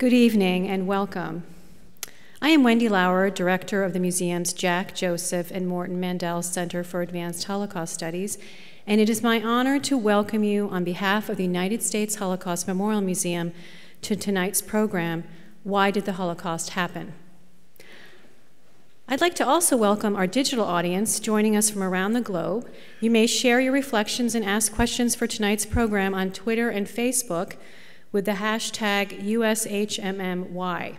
Good evening and welcome. I am Wendy Lower, director of the museum's Jack Joseph and Morton Mandel Center for Advanced Holocaust Studies, and it is my honor to welcome you on behalf of the United States Holocaust Memorial Museum to tonight's program, Why Did the Holocaust Happen? I'd like to also welcome our digital audience joining us from around the globe. You may share your reflections and ask questions for tonight's program on Twitter and Facebook with the hashtag USHMMY.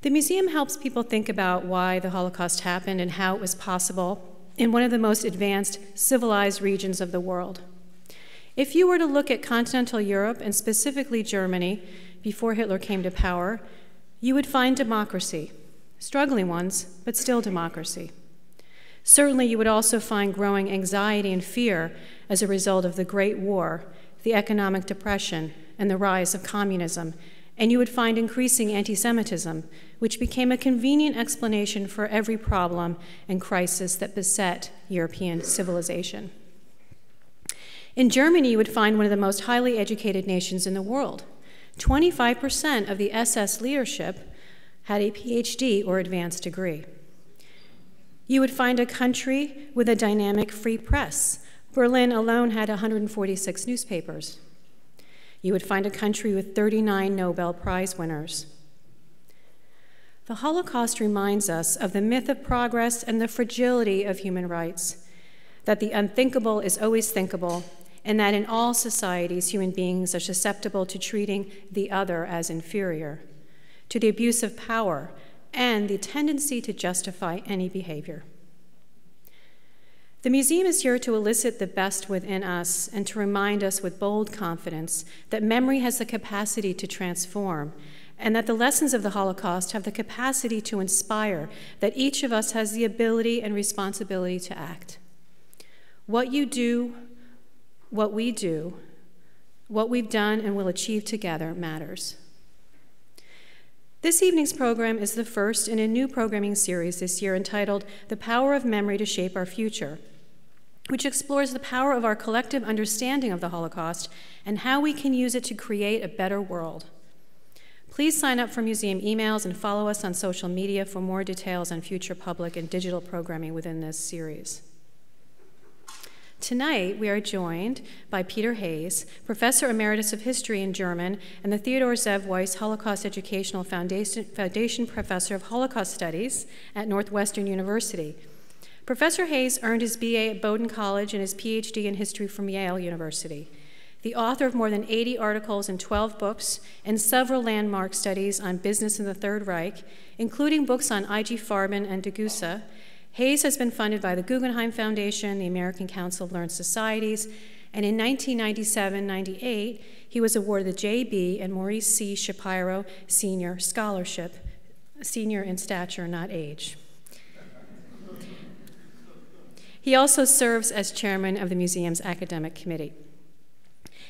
The museum helps people think about why the Holocaust happened and how it was possible in one of the most advanced civilized regions of the world. If you were to look at continental Europe and specifically Germany before Hitler came to power, you would find democracy, struggling ones, but still democracy. Certainly you would also find growing anxiety and fear as a result of the Great War, the economic depression, and the rise of communism, and you would find increasing anti-Semitism, which became a convenient explanation for every problem and crisis that beset European civilization. In Germany, you would find one of the most highly educated nations in the world. 25% of the SS leadership had a PhD or advanced degree. You would find a country with a dynamic free press. Berlin alone had 146 newspapers. You would find a country with 39 Nobel Prize winners. The Holocaust reminds us of the myth of progress and the fragility of human rights, that the unthinkable is always thinkable, and that in all societies, human beings are susceptible to treating the other as inferior, to the abuse of power, and the tendency to justify any behavior. The museum is here to elicit the best within us and to remind us with bold confidence that memory has the capacity to transform and that the lessons of the Holocaust have the capacity to inspire, that each of us has the ability and responsibility to act. What you do, what we've done and will achieve together matters. This evening's program is the first in a new programming series this year entitled The Power of Memory to Shape Our Future, which explores the power of our collective understanding of the Holocaust and how we can use it to create a better world. Please sign up for museum emails and follow us on social media for more details on future public and digital programming within this series. Tonight, we are joined by Peter Hayes, Professor Emeritus of History and German, and the Theodor Zev Weiss Holocaust Educational Foundation Professor of Holocaust Studies at Northwestern University. Professor Hayes earned his BA at Bowdoin College and his PhD in history from Yale University. The author of more than 80 articles and 12 books and several landmark studies on business in the Third Reich, including books on IG Farben and Degussa, Hayes has been funded by the Guggenheim Foundation, the American Council of Learned Societies, and in 1997-98, he was awarded the J.B. and Maurice C. Shapiro Senior Scholarship, senior in stature, not age. He also serves as chairman of the museum's academic committee.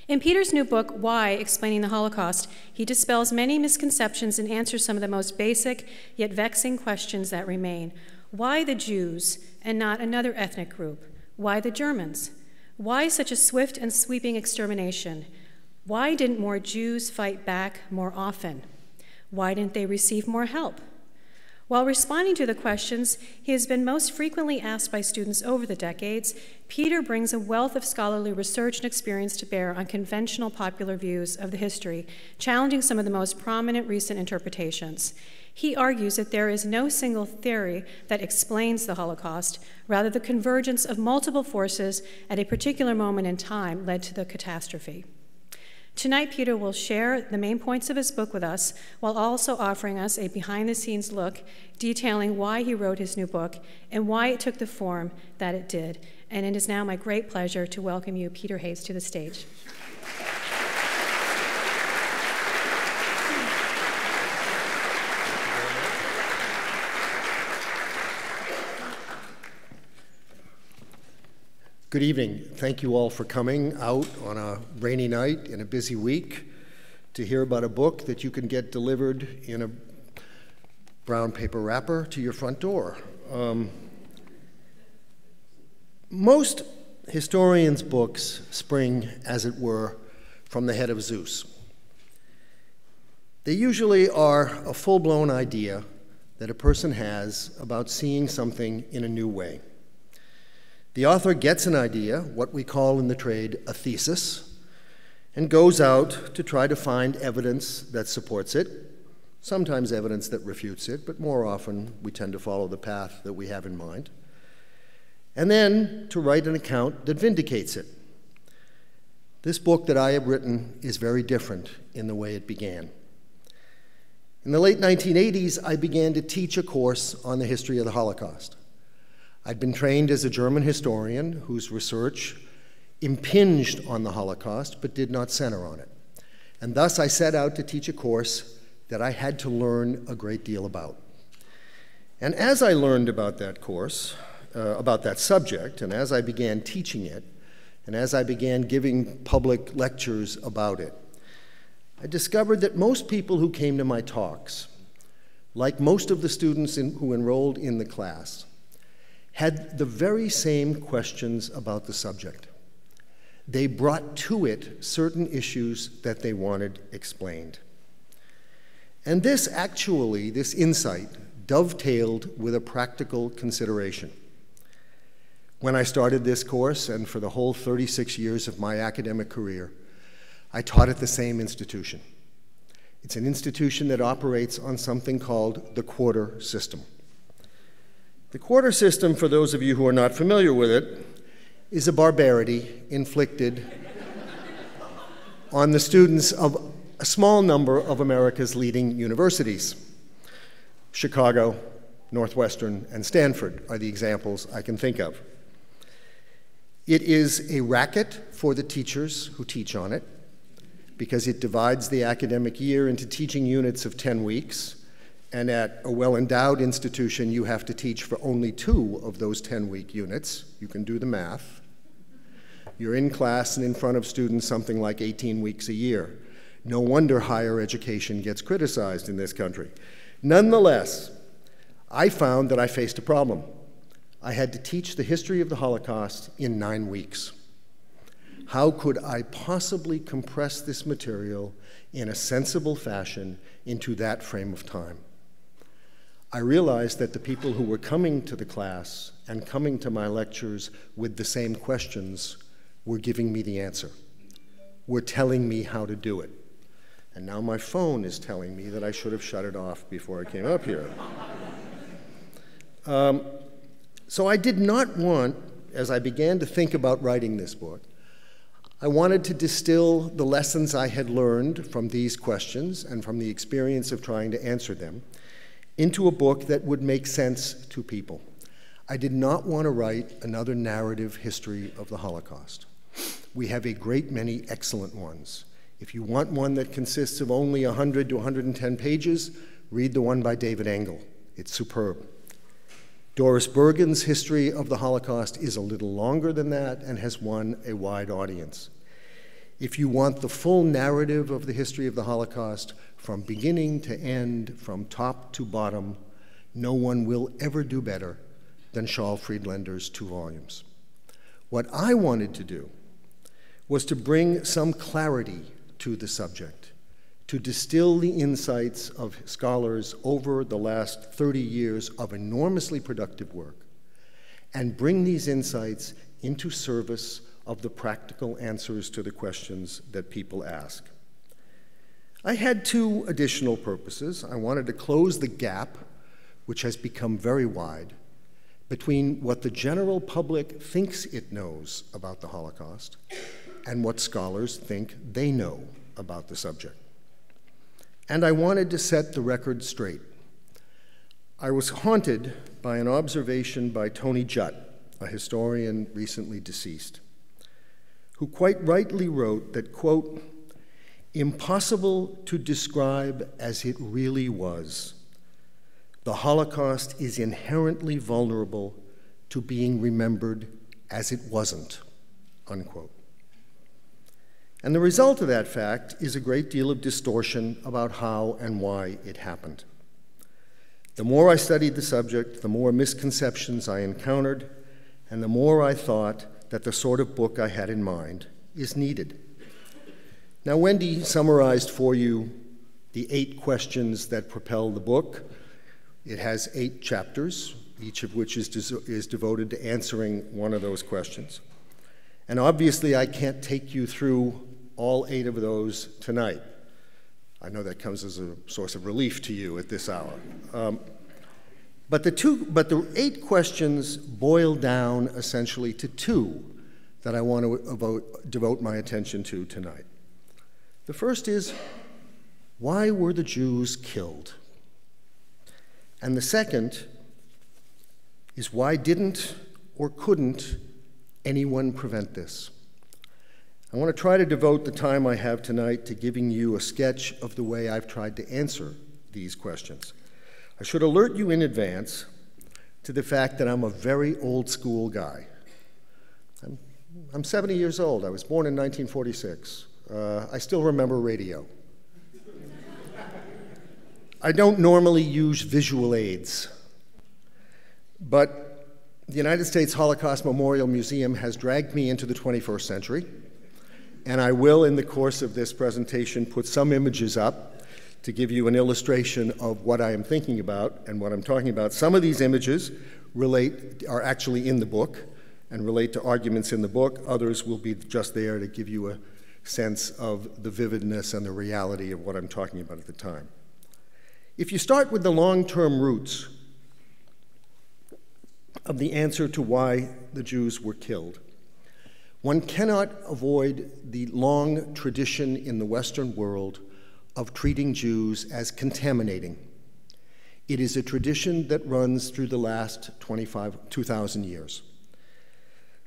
In Peter's new book, Why? Explaining the Holocaust, he dispels many misconceptions and answers some of the most basic yet vexing questions that remain. Why the Jews and not another ethnic group? Why the Germans? Why such a swift and sweeping extermination? Why didn't more Jews fight back more often? Why didn't they receive more help? While responding to the questions he has been most frequently asked by students over the decades, Peter brings a wealth of scholarly research and experience to bear on conventional popular views of the history, challenging some of the most prominent recent interpretations. He argues that there is no single theory that explains the Holocaust, rather the convergence of multiple forces at a particular moment in time led to the catastrophe. Tonight, Peter will share the main points of his book with us, while also offering us a behind-the-scenes look, detailing why he wrote his new book and why it took the form that it did. And it is now my great pleasure to welcome you, Peter Hayes, to the stage. Good evening. Thank you all for coming out on a rainy night in a busy week to hear about a book that you can get delivered in a brown paper wrapper to your front door. Most historians' books spring, as it were, from the head of Zeus. They usually are a full-blown idea that a person has about seeing something in a new way. The author gets an idea, what we call in the trade a thesis, and goes out to try to find evidence that supports it, sometimes evidence that refutes it, but more often we tend to follow the path that we have in mind, and then to write an account that vindicates it. This book that I have written is very different in the way it began. In the late 1980s, I began to teach a course on the history of the Holocaust. I'd been trained as a German historian whose research impinged on the Holocaust but did not center on it. And thus I set out to teach a course that I had to learn a great deal about. And as I learned about that course, about that subject, and as I began teaching it, and as I began giving public lectures about it, I discovered that most people who came to my talks, like most of the students who enrolled in the class, had the very same questions about the subject. They brought to it certain issues that they wanted explained. And this actually, this insight, dovetailed with a practical consideration. When I started this course, and for the whole 36 years of my academic career, I taught at the same institution. It's an institution that operates on something called the quarter system. The quarter system, for those of you who are not familiar with it, is a barbarity inflicted on the students of a small number of America's leading universities. Chicago, Northwestern, and Stanford are the examples I can think of. It is a racket for the teachers who teach on it, because it divides the academic year into teaching units of 10 weeks, and at a well-endowed institution, you have to teach for only 2 of those 10-week units. You can do the math. You're in class and in front of students something like 18 weeks a year. No wonder higher education gets criticized in this country. Nonetheless, I found that I faced a problem. I had to teach the history of the Holocaust in 9 weeks. How could I possibly compress this material in a sensible fashion into that frame of time? I realized that the people who were coming to the class and coming to my lectures with the same questions were giving me the answer, were telling me how to do it. And now my phone is telling me that I should have shut it off before I came up here. So I did not want, as I began to think about writing this book, I wanted to distill the lessons I had learned from these questions and from the experience of trying to answer them into a book that would make sense to people. I did not want to write another narrative history of the Holocaust. We have a great many excellent ones. If you want one that consists of only 100 to 110 pages, read the one by David Engel. It's superb. Doris Bergen's history of the Holocaust is a little longer than that and has won a wide audience. If you want the full narrative of the history of the Holocaust, from beginning to end, from top to bottom, no one will ever do better than Shaul Friedlander's 2 volumes. What I wanted to do was to bring some clarity to the subject, to distill the insights of scholars over the last 30 years of enormously productive work and bring these insights into service of the practical answers to the questions that people ask. I had 2 additional purposes. I wanted to close the gap, which has become very wide, between what the general public thinks it knows about the Holocaust and what scholars think they know about the subject. And I wanted to set the record straight. I was haunted by an observation by Tony Jutt, a historian recently deceased, who quite rightly wrote that, quote, "Impossible to describe as it really was. The Holocaust is inherently vulnerable to being remembered as it wasn't," unquote. And the result of that fact is a great deal of distortion about how and why it happened. The more I studied the subject, the more misconceptions I encountered, and the more I thought that the sort of book I had in mind is needed. Now, Wendy summarized for you the 8 questions that propel the book. It has 8 chapters, each of which is devoted to answering one of those questions. And obviously, I can't take you through all 8 of those tonight. I know that comes as a source of relief to you at this hour. But the 8 questions boil down essentially to 2 that I want to devote my attention to tonight. The first is, why were the Jews killed? And the second is, why didn't or couldn't anyone prevent this? I want to try to devote the time I have tonight to giving you a sketch of the way I've tried to answer these questions. I should alert you in advance to the fact that I'm a very old school guy. I'm 70 years old. I was born in 1946. I still remember radio. I don't normally use visual aids, but the United States Holocaust Memorial Museum has dragged me into the 21st century. And I will, in the course of this presentation, put some images up to give you an illustration of what I am thinking about and what I'm talking about. Some of these images are actually in the book and relate to arguments in the book. Others will be just there to give you a sense of the vividness and the reality of what I'm talking about at the time. If you start with the long-term roots of the answer to why the Jews were killed, one cannot avoid the long tradition in the Western world of treating Jews as contaminating. It is a tradition that runs through the last 2,000 years.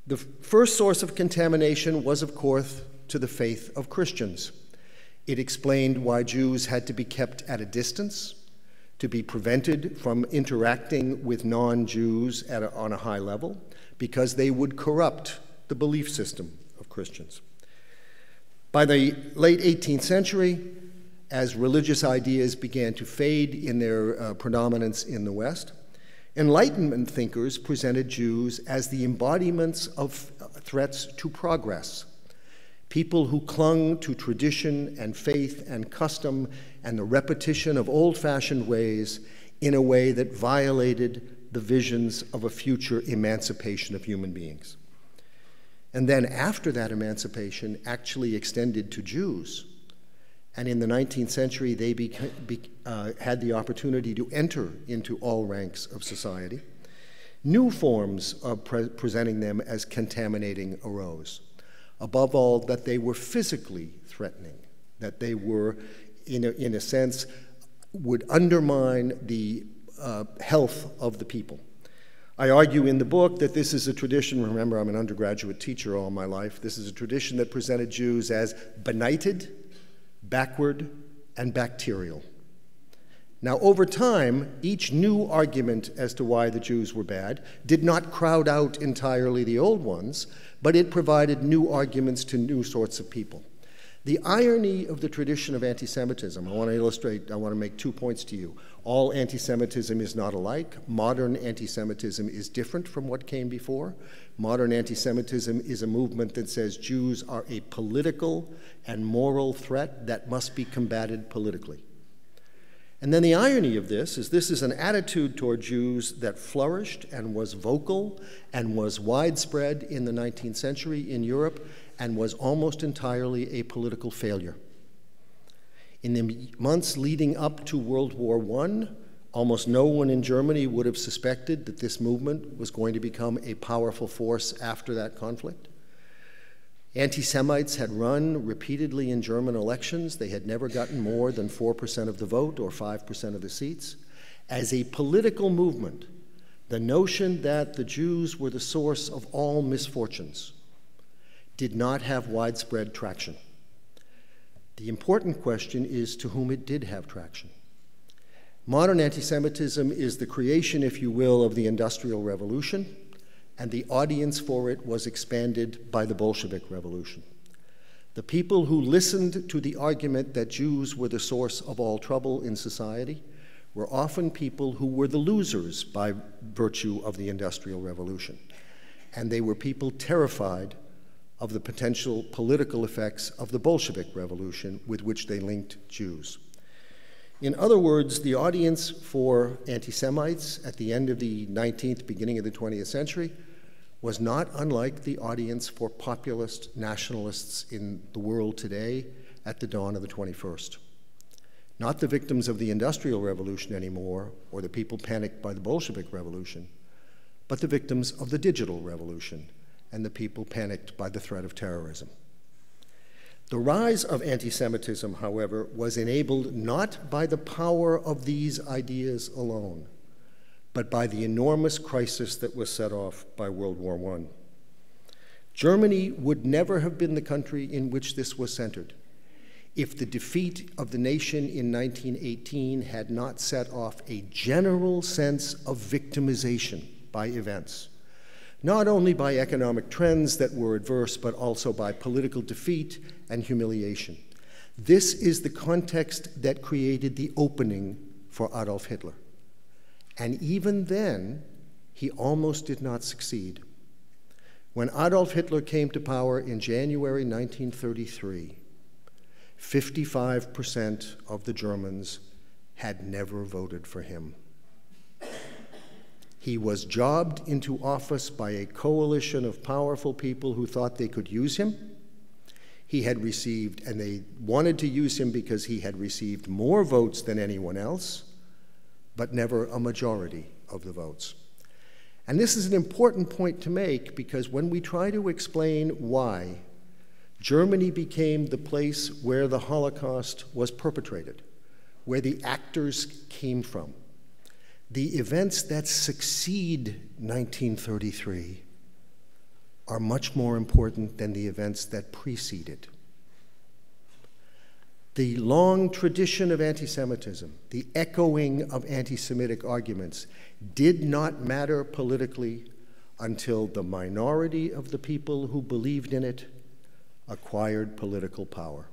The first source of contamination was, of course, to the faith of Christians. It explained why Jews had to be kept at a distance, to be prevented from interacting with non-Jews on a high level, because they would corrupt the belief system of Christians. By the late 18th century, as religious ideas began to fade in their predominance in the West, Enlightenment thinkers presented Jews as the embodiments of threats to progress, people who clung to tradition and faith and custom and the repetition of old-fashioned ways in a way that violated the visions of a future emancipation of human beings. And then after that emancipation actually extended to Jews. And in the 19th century, they had the opportunity to enter into all ranks of society. New forms of presenting them as contaminating arose. Above all, that they were physically threatening, that they were, in a sense, would undermine the health of the people. I argue in the book that this is a tradition, remember I'm an undergraduate teacher all my life, this is a tradition that presented Jews as benighted, backward, and bacterial. Now over time, each new argument as to why the Jews were bad did not crowd out entirely the old ones, but it provided new arguments to new sorts of people. The irony of the tradition of anti-Semitism, I want to make 2 points to you. All anti-Semitism is not alike. Modern anti-Semitism is different from what came before. Modern anti-Semitism is a movement that says Jews are a political and moral threat that must be combated politically. And then the irony of this is an attitude toward Jews that flourished and was vocal and was widespread in the 19th century in Europe and was almost entirely a political failure. In the months leading up to World War I, almost no one in Germany would have suspected that this movement was going to become a powerful force after that conflict. Anti-Semites had run repeatedly in German elections. They had never gotten more than 4% of the vote or 5% of the seats. As a political movement, the notion that the Jews were the source of all misfortunes did not have widespread traction. The important question is to whom it did have traction. Modern anti-Semitism is the creation, if you will, of the Industrial Revolution, and the audience for it was expanded by the Bolshevik Revolution. The people who listened to the argument that Jews were the source of all trouble in society were often people who were the losers by virtue of the Industrial Revolution, and they were people terrified of the potential political effects of the Bolshevik Revolution with which they linked Jews. In other words, the audience for anti-Semites at the end of the 19th, beginning of the 20th century was not unlike the audience for populist nationalists in the world today at the dawn of the 21st. Not the victims of the Industrial Revolution anymore, or the people panicked by the Bolshevik Revolution, but the victims of the Digital Revolution and the people panicked by the threat of terrorism. The rise of anti-Semitism, however, was enabled not by the power of these ideas alone, but by the enormous crisis that was set off by World War I. Germany would never have been the country in which this was centered if the defeat of the nation in 1918 had not set off a general sense of victimization by events, not only by economic trends that were adverse, but also by political defeat and humiliation. This is the context that created the opening for Adolf Hitler. And even then, he almost did not succeed. When Adolf Hitler came to power in January 1933, 55% of the Germans had never voted for him. He was jobbed into office by a coalition of powerful people who thought they could use him. He had received, and they wanted to use him because he had received more votes than anyone else, but never a majority of the votes. And this is an important point to make, because when we try to explain why Germany became the place where the Holocaust was perpetrated, where the actors came from, the events that succeed 1933 are much more important than the events that preceded. The long tradition of anti-Semitism, the echoing of anti-Semitic arguments, did not matter politically until the minority of the people who believed in it acquired political power.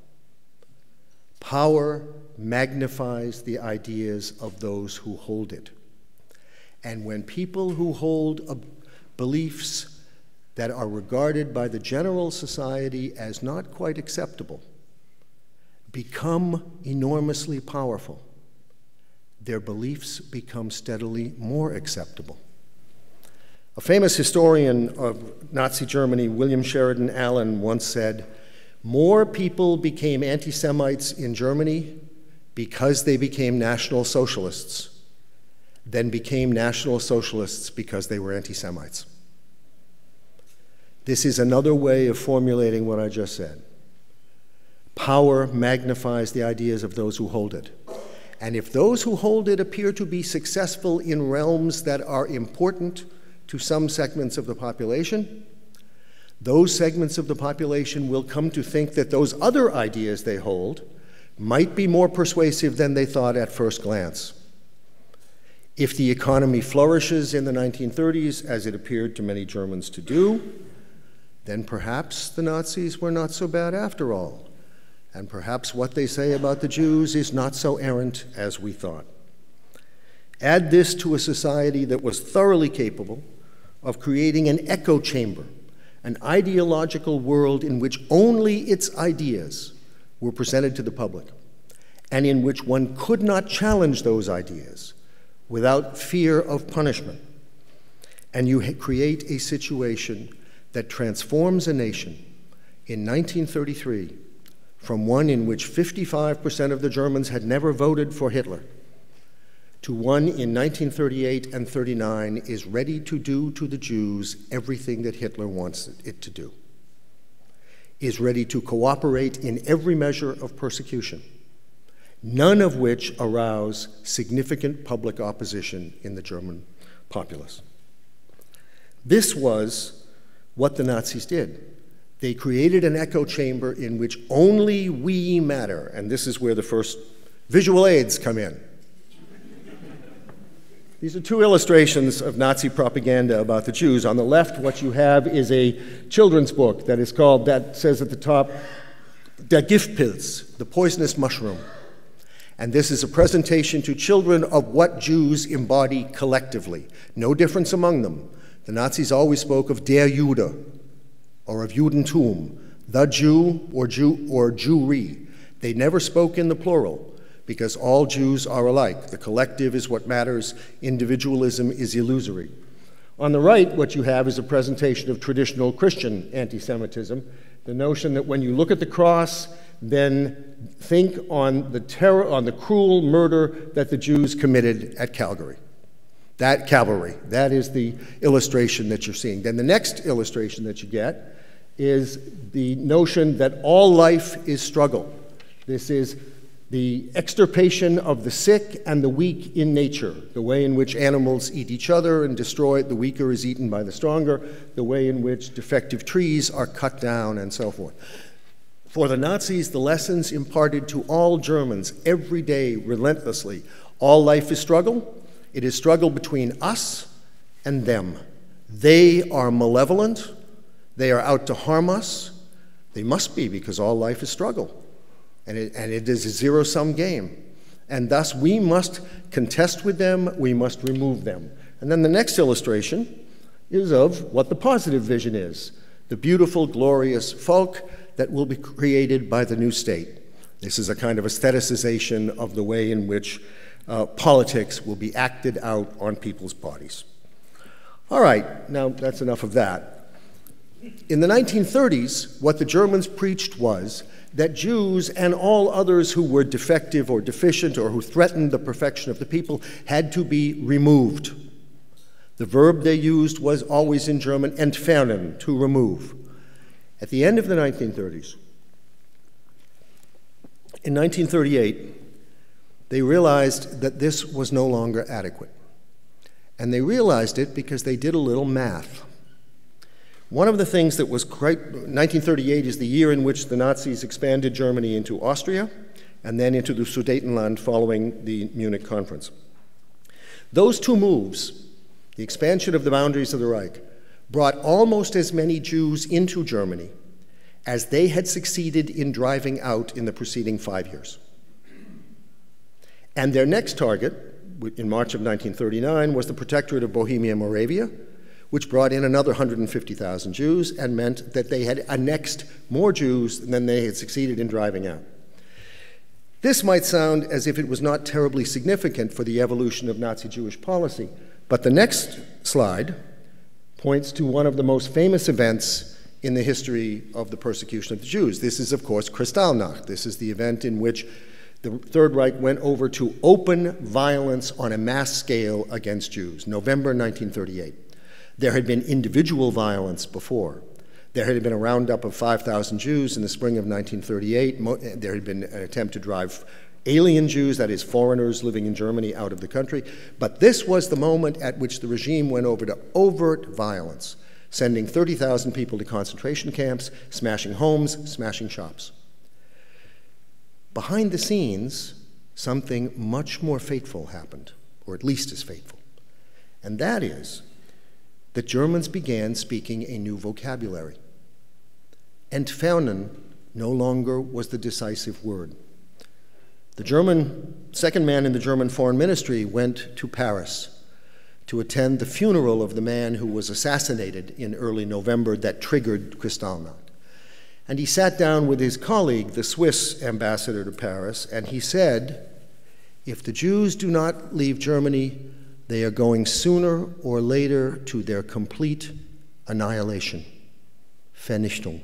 Power magnifies the ideas of those who hold it. And when people who hold beliefs that are regarded by the general society as not quite acceptable become enormously powerful, their beliefs become steadily more acceptable. A famous historian of Nazi Germany, William Sheridan Allen, once said, "More people became anti-Semites in Germany because they became National Socialists than became National Socialists because they were anti-Semites." This is another way of formulating what I just said. Power magnifies the ideas of those who hold it. And if those who hold it appear to be successful in realms that are important to some segments of the population, those segments of the population will come to think that those other ideas they hold might be more persuasive than they thought at first glance. If the economy flourishes in the 1930s, as it appeared to many Germans to do, then perhaps the Nazis were not so bad after all, and perhaps what they say about the Jews is not so errant as we thought. Add this to a society that was thoroughly capable of creating an echo chamber, an ideological world in which only its ideas were presented to the public, and in which one could not challenge those ideas without fear of punishment. And you create a situation that transforms a nation in 1933 from one in which 55% of the Germans had never voted for Hitler to one in 1938 and 39 is ready to do to the Jews everything that Hitler wants it to do, is ready to cooperate in every measure of persecution, none of which arouse significant public opposition in the German populace. This was what the Nazis did. They created an echo chamber in which only we matter, and this is where the first visual aids come in. These are two illustrations of Nazi propaganda about the Jews. On the left, what you have is a children's book that is called, that says at the top, Der Giftpilz, the poisonous mushroom. And this is a presentation to children of what Jews embody collectively. No difference among them. The Nazis always spoke of der Jude, or of Judentum, the Jew or Jewry. They never spoke in the plural, because all Jews are alike. The collective is what matters. Individualism is illusory. On the right, what you have is a presentation of traditional Christian anti-Semitism, the notion that when you look at the cross, then think on the terror, on the cruel murder that the Jews committed at Calgary. That Calvary, that is the illustration that you're seeing. Then the next illustration that you get is the notion that all life is struggle. This is the extirpation of the sick and the weak in nature, the way in which animals eat each other and destroy it, the weaker is eaten by the stronger, the way in which defective trees are cut down, and so forth. For the Nazis, the lessons imparted to all Germans every day relentlessly, all life is struggle. It is struggle between us and them. They are malevolent. They are out to harm us. They must be, because all life is struggle. And it is a zero-sum game. And thus, we must contest with them. We must remove them. And then the next illustration is of what the positive vision is, the beautiful, glorious folk that will be created by the new state. This is a kind of aestheticization of the way in which politics will be acted out on people's bodies. All right, now that's enough of that. In the 1930s, what the Germans preached was that Jews and all others who were defective or deficient or who threatened the perfection of the people had to be removed. The verb they used was always in German, entfernen, to remove. At the end of the 1930s, in 1938, they realized that this was no longer adequate. And they realized it because they did a little math. One of the things that was quite, 1938 is the year in which the Nazis expanded Germany into Austria and then into the Sudetenland following the Munich Conference. Those two moves, the expansion of the boundaries of the Reich, brought almost as many Jews into Germany as they had succeeded in driving out in the preceding 5 years. And their next target, in March of 1939, was the Protectorate of Bohemia-Moravia, which brought in another 150,000 Jews and meant that they had annexed more Jews than they had succeeded in driving out. This might sound as if it was not terribly significant for the evolution of Nazi Jewish policy, but the next slide points to one of the most famous events in the history of the persecution of the Jews. This is, of course, Kristallnacht. This is the event in which the Third Reich went over to open violence on a mass scale against Jews, November 1938. There had been individual violence before. There had been a roundup of 5,000 Jews in the spring of 1938. There had been an attempt to drive alien Jews, that is, foreigners living in Germany, out of the country. But this was the moment at which the regime went over to overt violence, sending 30,000 people to concentration camps, smashing homes, smashing shops. Behind the scenes, something much more fateful happened, or at least as fateful. And that is that Germans began speaking a new vocabulary. Entfernen no longer was the decisive word. The German, second man in the German foreign ministry went to Paris to attend the funeral of the man who was assassinated in early November that triggered Kristallnacht. And he sat down with his colleague, the Swiss ambassador to Paris, and he said, if the Jews do not leave Germany, they are going sooner or later to their complete annihilation, Vernichtung.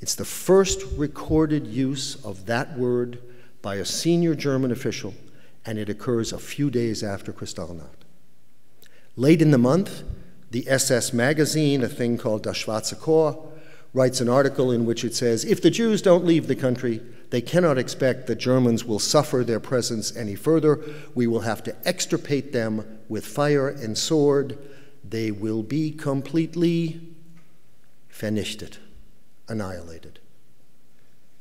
It's the first recorded use of that word by a senior German official, and it occurs a few days after Kristallnacht. Late in the month, the SS magazine, a thing called Das Schwarze Korps, writes an article in which it says, if the Jews don't leave the country, they cannot expect that Germans will suffer their presence any further. We will have to extirpate them with fire and sword. They will be completely vernichtet, annihilated.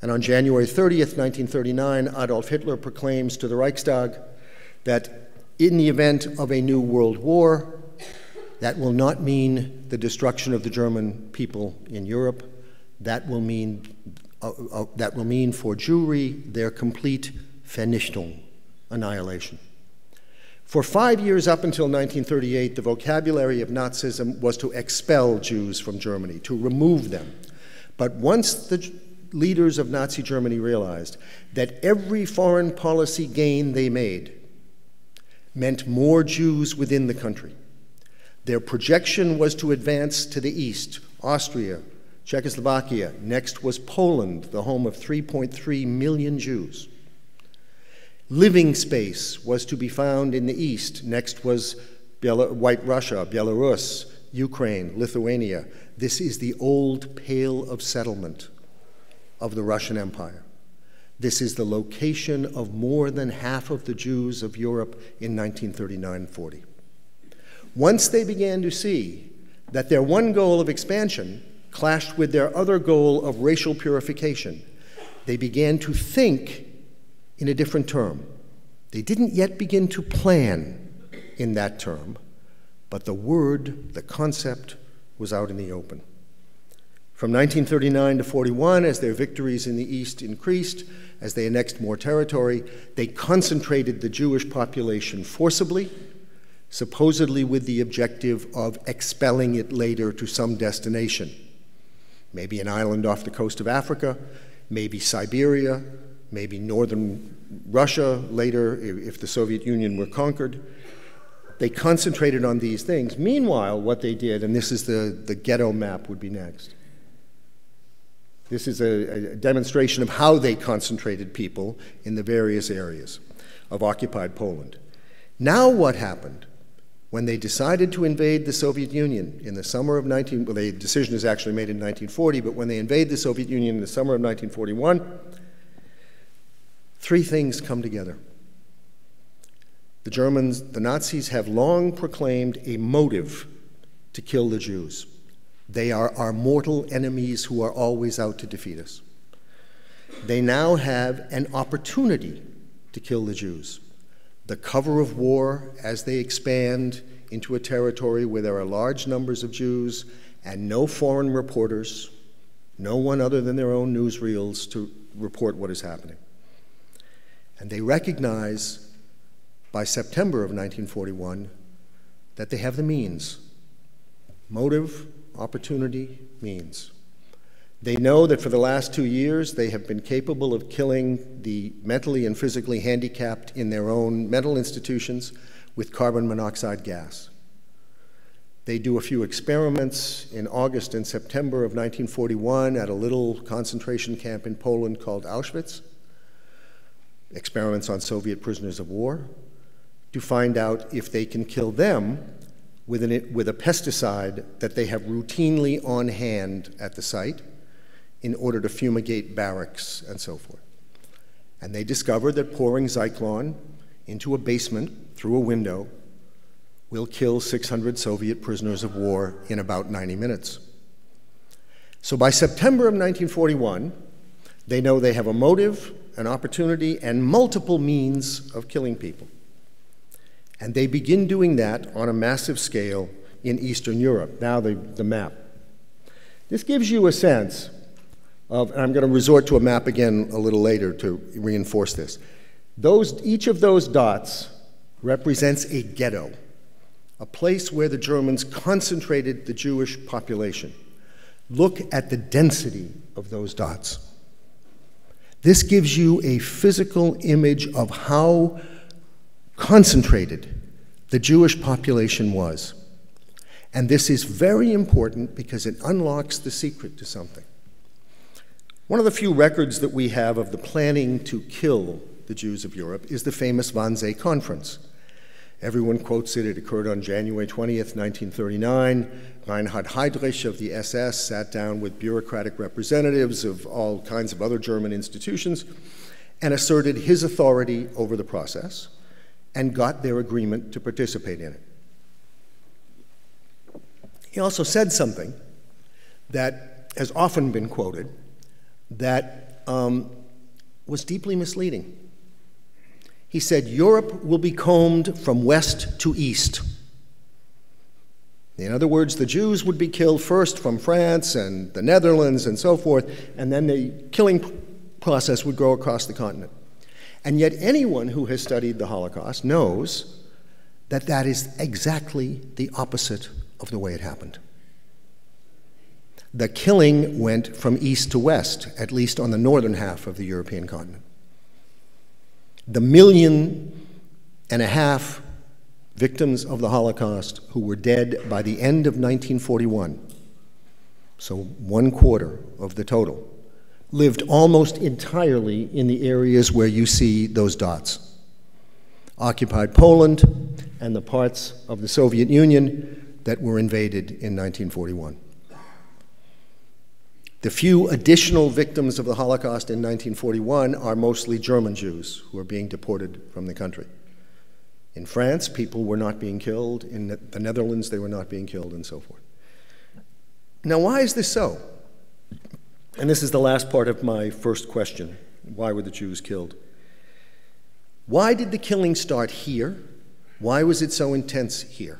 And on January 30th, 1939, Adolf Hitler proclaims to the Reichstag that in the event of a new world war, that will not mean the destruction of the German people in Europe. That will mean for Jewry their complete Vernichtung, annihilation. For 5 years up until 1938, the vocabulary of Nazism was to expel Jews from Germany, to remove them. But once the leaders of Nazi Germany realized that every foreign policy gain they made meant more Jews within the country. Their projection was to advance to the east, Austria, Czechoslovakia. Next was Poland, the home of 3.3 million Jews. Living space was to be found in the east. Next was White Russia, Belarus, Ukraine, Lithuania. This is the old Pale of Settlement of the Russian Empire. This is the location of more than half of the Jews of Europe in 1939-40. Once they began to see that their one goal of expansion clashed with their other goal of racial purification, they began to think in a different term. They didn't yet begin to plan in that term, but the word, the concept, was out in the open. From 1939 to 41, as their victories in the East increased, as they annexed more territory, they concentrated the Jewish population forcibly, supposedly with the objective of expelling it later to some destination, maybe an island off the coast of Africa, maybe Siberia, maybe northern Russia later if the Soviet Union were conquered. They concentrated on these things. Meanwhile, what they did, and this is the ghetto map would be next. This is a demonstration of how they concentrated people in the various areas of occupied Poland. Now what happened when they decided to invade the Soviet Union in the summer of well, the decision is actually made in 1940, but when they invade the Soviet Union in the summer of 1941, three things come together. The Nazis have long proclaimed a motive to kill the Jews. They are our mortal enemies who are always out to defeat us. They now have an opportunity to kill the Jews. The cover of war as they expand into a territory where there are large numbers of Jews and no foreign reporters, no one other than their own newsreels to report what is happening. And they recognize by September of 1941 that they have the means. Motive, opportunity, means. They know that for the last 2 years they have been capable of killing the mentally and physically handicapped in their own mental institutions with carbon monoxide gas. They do a few experiments in August and September of 1941 at a little concentration camp in Poland called Auschwitz, experiments on Soviet prisoners of war, to find out if they can kill them with a pesticide that they have routinely on hand at the site in order to fumigate barracks and so forth. And they discover that pouring Zyklon into a basement through a window will kill 600 Soviet prisoners of war in about 90 minutes. So by September of 1941, they know they have a motive, an opportunity, and multiple means of killing people. And they begin doing that on a massive scale in Eastern Europe. Now the map. This gives you a sense of, and I'm going to resort to a map again a little later to reinforce this. Each of those dots represents a ghetto, a place where the Germans concentrated the Jewish population. Look at the density of those dots. This gives you a physical image of how concentrated the Jewish population was. And this is very important because it unlocks the secret to something. One of the few records that we have of the planning to kill the Jews of Europe is the famous Wannsee Conference. Everyone quotes it. It occurred on January 20th, 1939. Reinhard Heydrich of the SS sat down with bureaucratic representatives of all kinds of other German institutions and asserted his authority over the process and got their agreement to participate in it. He also said something that has often been quoted that was deeply misleading. He said, "Europe will be combed from west to east." In other words, the Jews would be killed first from France and the Netherlands and so forth, and then the killing process would go across the continent. And yet anyone who has studied the Holocaust knows that that is exactly the opposite of the way it happened. The killing went from east to west, at least on the northern half of the European continent. The 1.5 million victims of the Holocaust who were dead by the end of 1941, so 1/4 of the total, lived almost entirely in the areas where you see those dots. Occupied Poland and the parts of the Soviet Union that were invaded in 1941. The few additional victims of the Holocaust in 1941 are mostly German Jews who are being deported from the country. In France, people were not being killed. In the Netherlands, they were not being killed, and so forth. Now, why is this so? And this is the last part of my first question. Why were the Jews killed? Why did the killing start here? Why was it so intense here?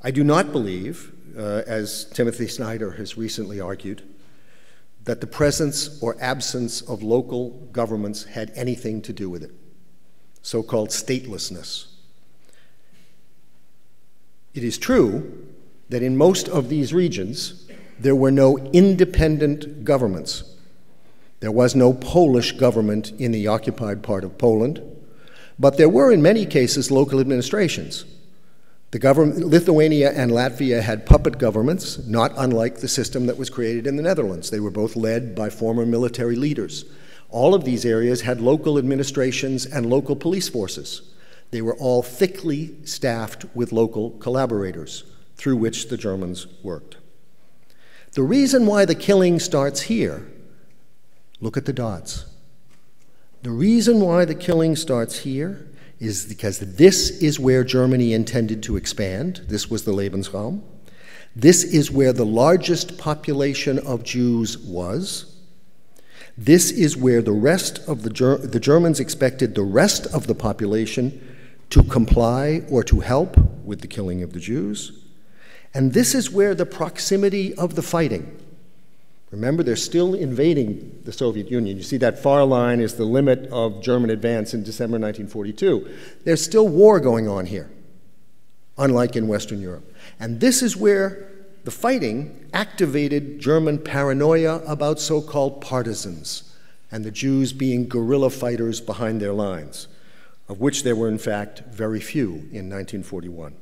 I do not believe, as Timothy Snyder has recently argued, that the presence or absence of local governments had anything to do with it, so-called statelessness. It is true that in most of these regions, there were no independent governments. There was no Polish government in the occupied part of Poland, but there were in many cases local administrations. The government, Lithuania and Latvia had puppet governments, not unlike the system that was created in the Netherlands. They were both led by former military leaders. All of these areas had local administrations and local police forces. They were all thickly staffed with local collaborators through which the Germans worked. The reason why the killing starts here, look at the dots. The reason why the killing starts here is because this is where Germany intended to expand. This was the Lebensraum. This is where the largest population of Jews was. This is where the rest of the Germans expected the rest of the population to comply or to help with the killing of the Jews. And this is where the proximity of the fighting. Remember, they're still invading the Soviet Union. You see that far line is the limit of German advance in December 1942. There's still war going on here, unlike in Western Europe. And this is where the fighting activated German paranoia about so-called partisans and the Jews being guerrilla fighters behind their lines, of which there were, in fact, very few in 1941.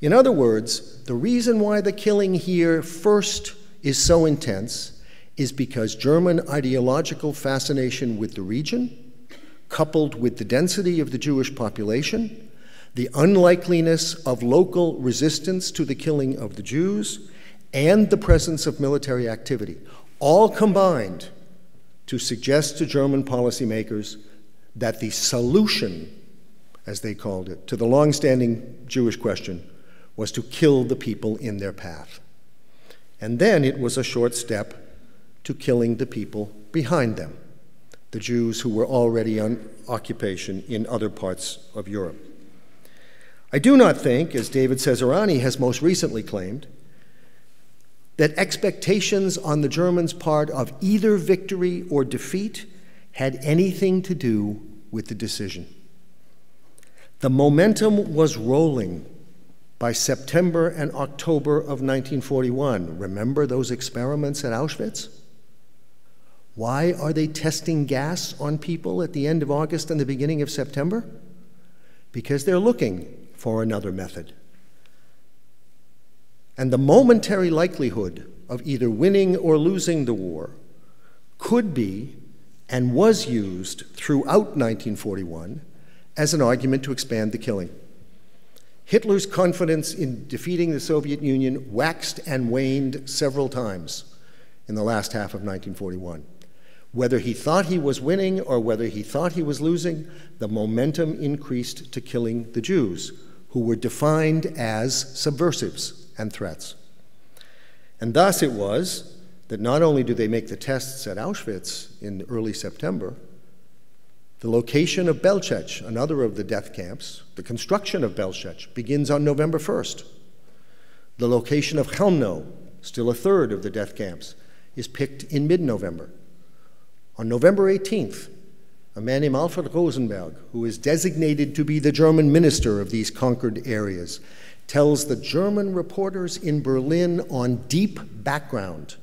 In other words, the reason why the killing here first is so intense is because German ideological fascination with the region, coupled with the density of the Jewish population, the unlikeliness of local resistance to the killing of the Jews, and the presence of military activity, all combined to suggest to German policymakers that the solution, as they called it, to the long-standing Jewish question was to kill the people in their path. And then it was a short step to killing the people behind them, the Jews who were already on occupation in other parts of Europe. I do not think, as David Cesarani has most recently claimed, that expectations on the Germans' part of either victory or defeat had anything to do with the decision. The momentum was rolling. By September and October of 1941, remember those experiments at Auschwitz? Why are they testing gas on people at the end of August and the beginning of September? Because they're looking for another method. And the momentary likelihood of either winning or losing the war could be and was used throughout 1941 as an argument to expand the killing. Hitler's confidence in defeating the Soviet Union waxed and waned several times in the last half of 1941. Whether he thought he was winning or whether he thought he was losing, the momentum increased to killing the Jews, who were defined as subversives and threats. And thus it was that not only do they make the tests at Auschwitz in early September, the location of Belzec, another of the death camps, the construction of Belzec begins on November 1st. The location of Chelmno, still a third of the death camps, is picked in mid-November. On November 18th, a man named Alfred Rosenberg, who is designated to be the German minister of these conquered areas, tells the German reporters in Berlin on deep background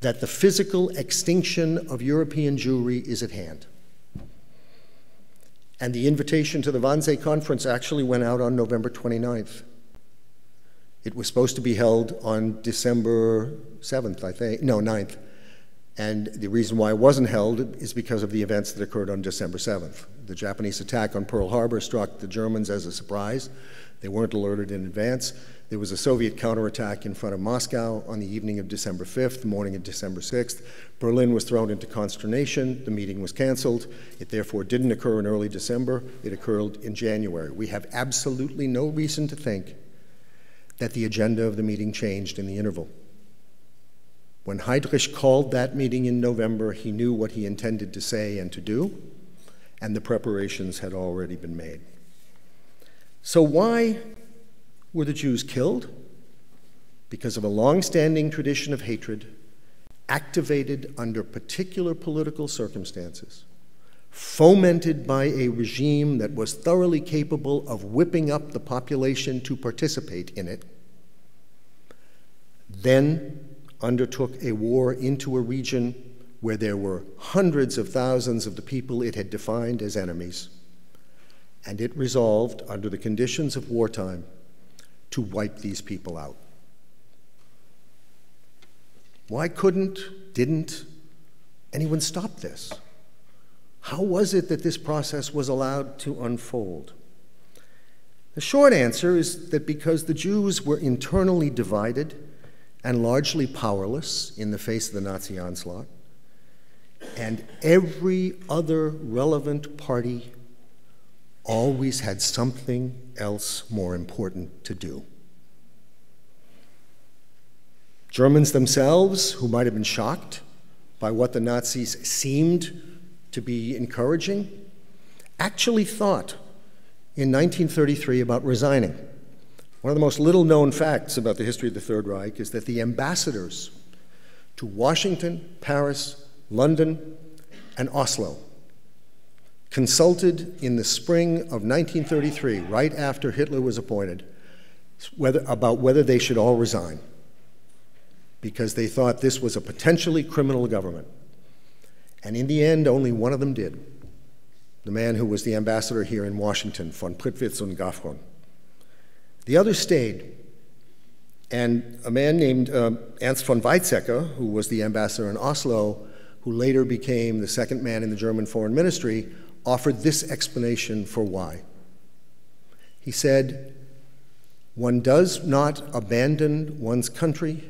that the physical extinction of European Jewry is at hand. And the invitation to the Wannsee Conference actually went out on November 29th. It was supposed to be held on December 7th, I think, no, 9th. And the reason why it wasn't held is because of the events that occurred on December 7th. The Japanese attack on Pearl Harbor struck the Germans as a surprise. They weren't alerted in advance. There was a Soviet counterattack in front of Moscow on the evening of December 5th, the morning of December 6th. Berlin was thrown into consternation. The meeting was canceled. It therefore didn't occur in early December. It occurred in January. We have absolutely no reason to think that the agenda of the meeting changed in the interval. When Heydrich called that meeting in November, he knew what he intended to say and to do, and the preparations had already been made. So why were the Jews killed? Because of a long-standing tradition of hatred, activated under particular political circumstances, fomented by a regime that was thoroughly capable of whipping up the population to participate in it, then undertook a war into a region where there were hundreds of thousands of the people it had defined as enemies, and it resolved, under the conditions of wartime, to wipe these people out. Why couldn't, didn't anyone stop this? How was it that this process was allowed to unfold? The short answer is that because the Jews were internally divided and largely powerless in the face of the Nazi onslaught, and every other relevant party always had something else more important to do. Germans themselves, who might have been shocked by what the Nazis seemed to be encouraging, actually thought in 1933 about resigning. One of the most little-known facts about the history of the Third Reich is that the ambassadors to Washington, Paris, London, and Oslo consulted in the spring of 1933, right after Hitler was appointed, about whether they should all resign, because they thought this was a potentially criminal government. And in the end, only one of them did, the man who was the ambassador here in Washington, von Prittwitz und Gaffron. The others stayed, and a man named Ernst von Weizsäcker, who was the ambassador in Oslo, who later became the second man in the German foreign ministry, offered this explanation for why. He said, "One does not abandon one's country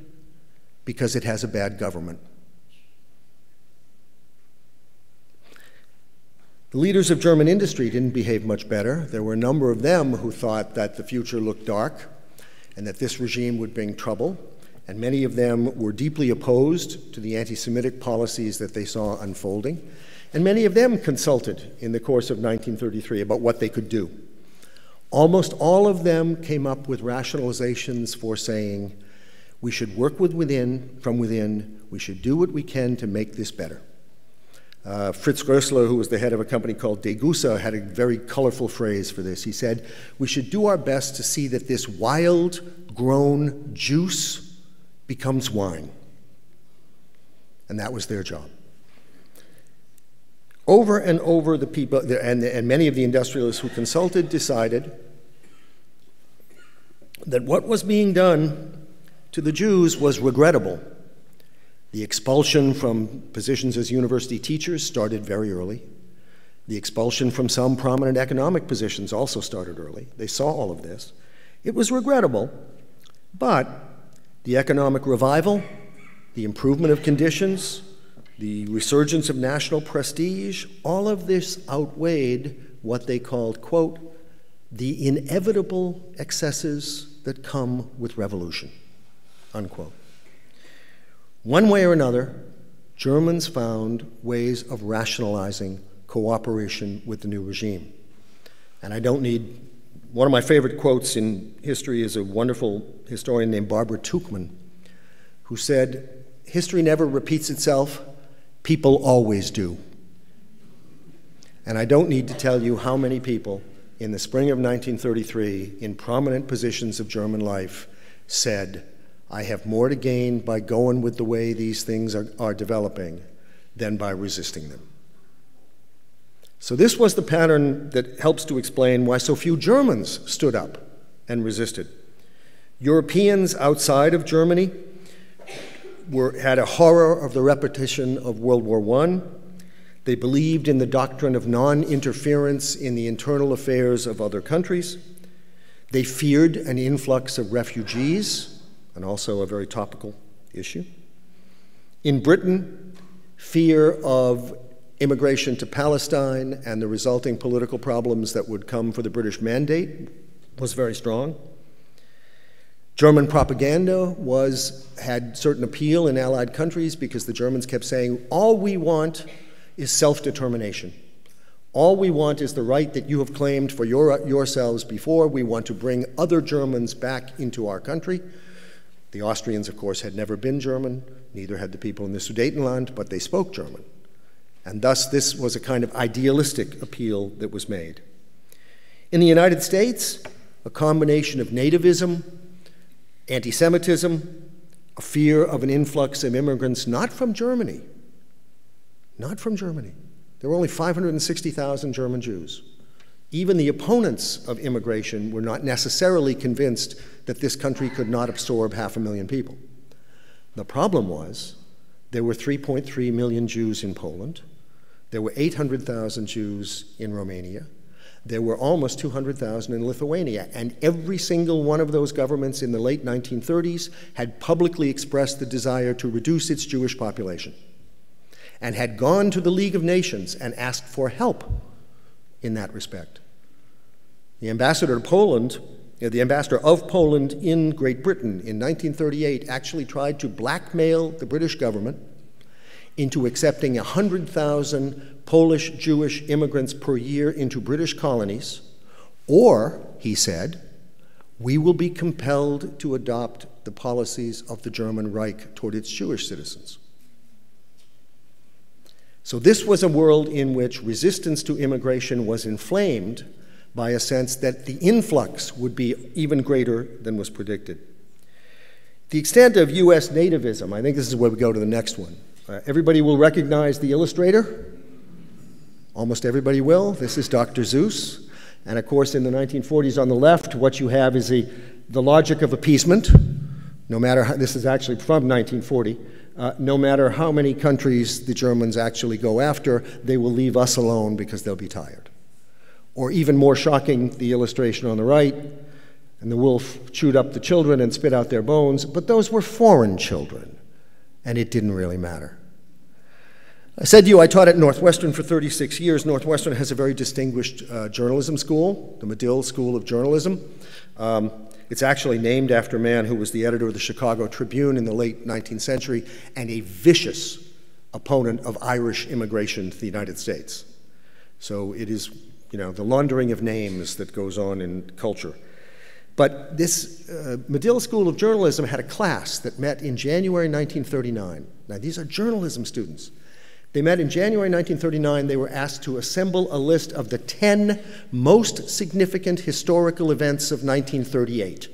because it has a bad government." The leaders of German industry didn't behave much better. There were a number of them who thought that the future looked dark and that this regime would bring trouble, and many of them were deeply opposed to the anti-Semitic policies that they saw unfolding, and many of them consulted in the course of 1933 about what they could do. Almost all of them came up with rationalizations for saying, we should work from within, we should do what we can to make this better. Fritz Gerstler, who was the head of a company called Degussa, had a very colorful phrase for this. He said, we should do our best to see that this wild-grown juice becomes wine. And that was their job. Over and over, the people, and many of the industrialists who consulted, decided that what was being done to the Jews was regrettable. The expulsion from positions as university teachers started very early. The expulsion from some prominent economic positions also started early. They saw all of this. It was regrettable, but the economic revival, the improvement of conditions, the resurgence of national prestige, all of this outweighed what they called, quote, the inevitable excesses that come with revolution, unquote. One way or another, Germans found ways of rationalizing cooperation with the new regime. And I don't need, one of my favorite quotes in history is a wonderful historian named Barbara Tuchman, who said, history never repeats itself, people always do. And I don't need to tell you how many people in the spring of 1933, in prominent positions of German life, said, I have more to gain by going with the way these things are developing than by resisting them. So this was the pattern that helps to explain why so few Germans stood up and resisted. Europeans outside of Germany had a horror of the repetition of World War I. They believed in the doctrine of non-interference in the internal affairs of other countries. They feared an influx of refugees, and also a very topical issue. In Britain, fear of immigration to Palestine and the resulting political problems that would come for the British mandate was very strong. German propaganda had certain appeal in Allied countries because the Germans kept saying, all we want is self-determination. All we want is the right that you have claimed for yourselves before. We want to bring other Germans back into our country. The Austrians, of course, had never been German, neither had the people in the Sudetenland, but they spoke German. And thus, this was a kind of idealistic appeal that was made. In the United States, a combination of nativism, anti-Semitism, a fear of an influx of immigrants not from Germany, not from Germany. There were only 560,000 German Jews. Even the opponents of immigration were not necessarily convinced that this country could not absorb 500,000 people. The problem was there were 3.3 million Jews in Poland. There were 800,000 Jews in Romania. There were almost 200,000 in Lithuania. And every single one of those governments in the late 1930s had publicly expressed the desire to reduce its Jewish population and had gone to the League of Nations and asked for help in that respect. The ambassador of Poland in Great Britain in 1938 actually tried to blackmail the British government into accepting 100,000 Polish Jewish immigrants per year into British colonies, or, he said, we will be compelled to adopt the policies of the German Reich toward its Jewish citizens. So this was a world in which resistance to immigration was inflamed by a sense that the influx would be even greater than was predicted. The extent of US nativism, I think this is where we go to the next one. Everybody will recognize the illustrator. Almost everybody will. This is Dr. Seuss. And of course, in the 1940s on the left, what you have is the logic of appeasement. No matter how, this is actually from 1940. No matter how many countries the Germans actually go after, they will leave us alone because they'll be tired. Or even more shocking, the illustration on the right, and the wolf chewed up the children and spit out their bones, but those were foreign children, and it didn't really matter. I said to you, I taught at Northwestern for 36 years. Northwestern has a very distinguished journalism school, the Medill School of Journalism. It's actually named after a man who was the editor of the Chicago Tribune in the late 19th century and a vicious opponent of Irish immigration to the United States. So it is, you know, the laundering of names that goes on in culture. But this Medill School of Journalism had a class that met in January 1939. Now, these are journalism students. They met in January 1939. They were asked to assemble a list of the 10 most significant historical events of 1938.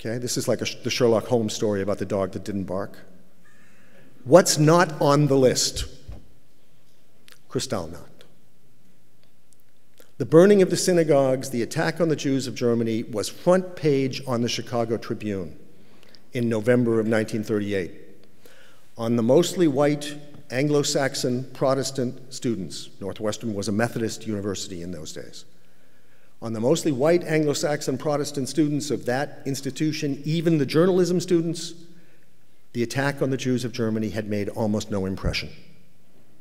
Okay, this is like the Sherlock Holmes story about the dog that didn't bark. What's not on the list? Kristallnacht. The burning of the synagogues, the attack on the Jews of Germany, was front page on the Chicago Tribune in November of 1938. On the mostly white Anglo-Saxon Protestant students. Northwestern was a Methodist university in those days. On the mostly white Anglo-Saxon Protestant students of that institution, even the journalism students, the attack on the Jews of Germany had made almost no impression,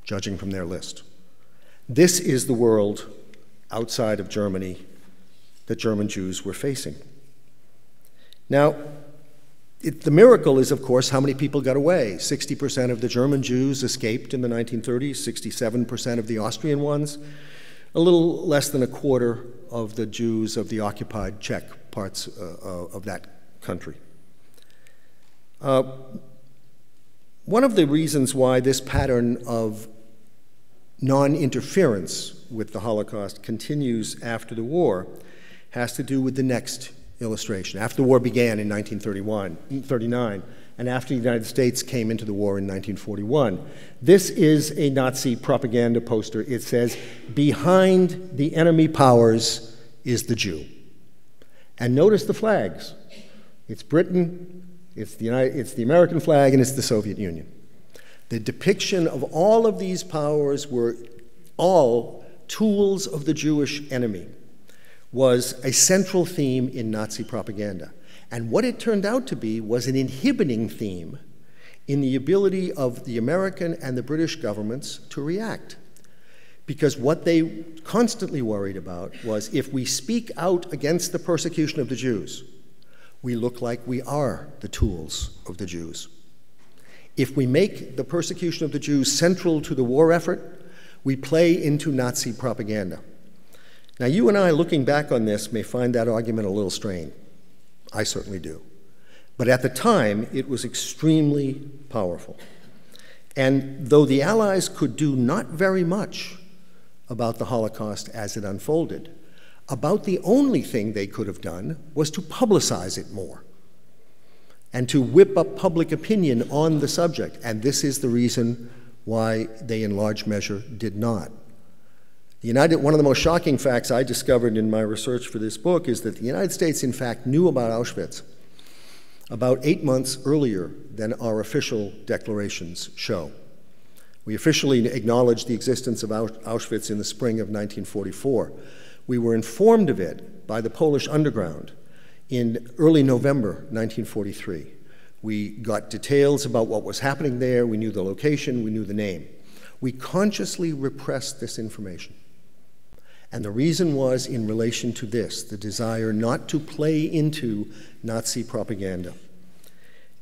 judging from their list. This is the world outside of Germany that German Jews were facing. Now, the miracle is, of course, how many people got away. 60% of the German Jews escaped in the 1930s, 67% of the Austrian ones, a little less than a quarter of the Jews of the occupied Czech parts of that country. One of the reasons why this pattern of non-interference with the Holocaust continues after the war has to do with the next illustration. After the war began in 1939, and after the United States came into the war in 1941. This is a Nazi propaganda poster. It says, "Behind the enemy powers is the Jew." And notice the flags. It's Britain, it's the American flag, and it's the Soviet Union. The depiction of all of these powers were all tools of the Jewish enemy, was a central theme in Nazi propaganda. And what it turned out to be was an inhibiting theme in the ability of the American and the British governments to react. Because what they constantly worried about was, if we speak out against the persecution of the Jews, we look like we are the tools of the Jews. If we make the persecution of the Jews central to the war effort, we play into Nazi propaganda. Now, you and I, looking back on this, may find that argument a little strained. I certainly do. But at the time, it was extremely powerful. And though the Allies could do not very much about the Holocaust as it unfolded, about the only thing they could have done was to publicize it more and to whip up public opinion on the subject. And this is the reason why they, in large measure, did not. One of the most shocking facts I discovered in my research for this book is that the United States, in fact, knew about Auschwitz about 8 months earlier than our official declarations show. We officially acknowledged the existence of Auschwitz in the spring of 1944. We were informed of it by the Polish underground in early November 1943. We got details about what was happening there. We knew the location. We knew the name. We consciously repressed this information. And the reason was in relation to this, the desire not to play into Nazi propaganda.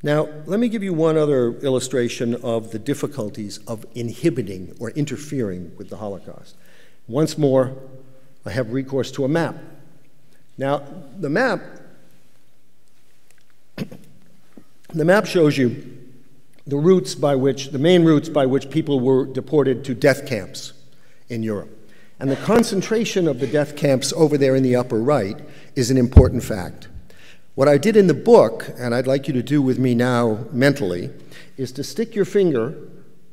Now, let me give you one other illustration of the difficulties of inhibiting or interfering with the Holocaust. Once more, I have recourse to a map. Now, the map shows you the routes by which, the main routes by which people were deported to death camps in Europe. And the concentration of the death camps over there in the upper right is an important fact. What I did in the book, and I'd like you to do with me now mentally, is to stick your finger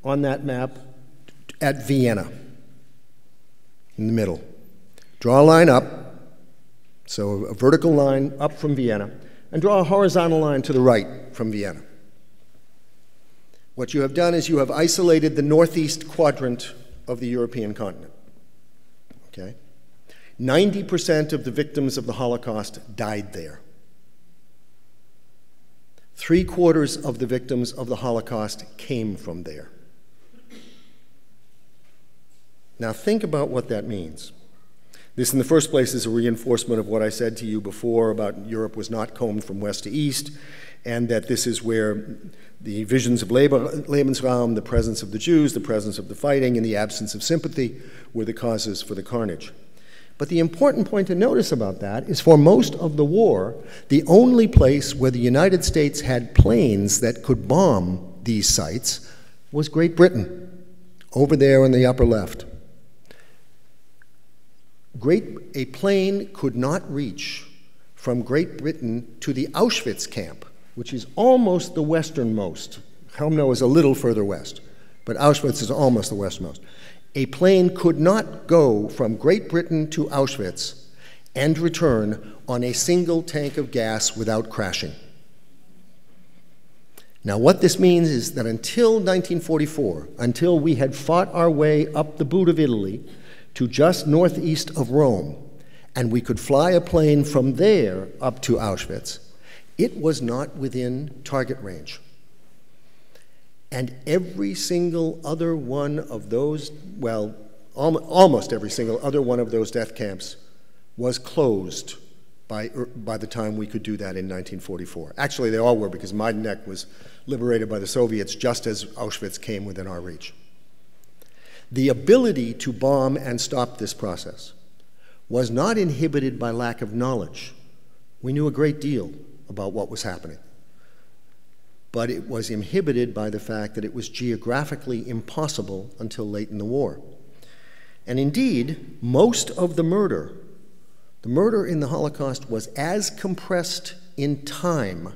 on that map at Vienna, in the middle. Draw a line up, so a vertical line up from Vienna, and draw a horizontal line to the right from Vienna. What you have done is you have isolated the northeast quadrant of the European continent. Okay? 90% of the victims of the Holocaust died there. 3/4 of the victims of the Holocaust came from there. Now think about what that means. This, in the first place, is a reinforcement of what I said to you before about Europe was not combed from west to east, and that this is where the visions of Lebensraum, the presence of the Jews, the presence of the fighting, and the absence of sympathy were the causes for the carnage. But the important point to notice about that is, for most of the war, the only place where the United States had planes that could bomb these sites was Great Britain, over there in the upper left. A plane could not reach from Great Britain to the Auschwitz camp, which is almost the westernmost. Chelmno is a little further west, but Auschwitz is almost the westernmost. A plane could not go from Great Britain to Auschwitz and return on a single tank of gas without crashing. Now, what this means is that until 1944, until we had fought our way up the boot of Italy to just northeast of Rome, and we could fly a plane from there up to Auschwitz, it was not within target range. And every single other one of those, well, almost every single other one of those death camps was closed by the time we could do that in 1944. Actually, they all were, because Majdanek was liberated by the Soviets just as Auschwitz came within our reach. The ability to bomb and stop this process was not inhibited by lack of knowledge. We knew a great deal about what was happening. But it was inhibited by the fact that it was geographically impossible until late in the war. And indeed, most of the murder in the Holocaust was as compressed in time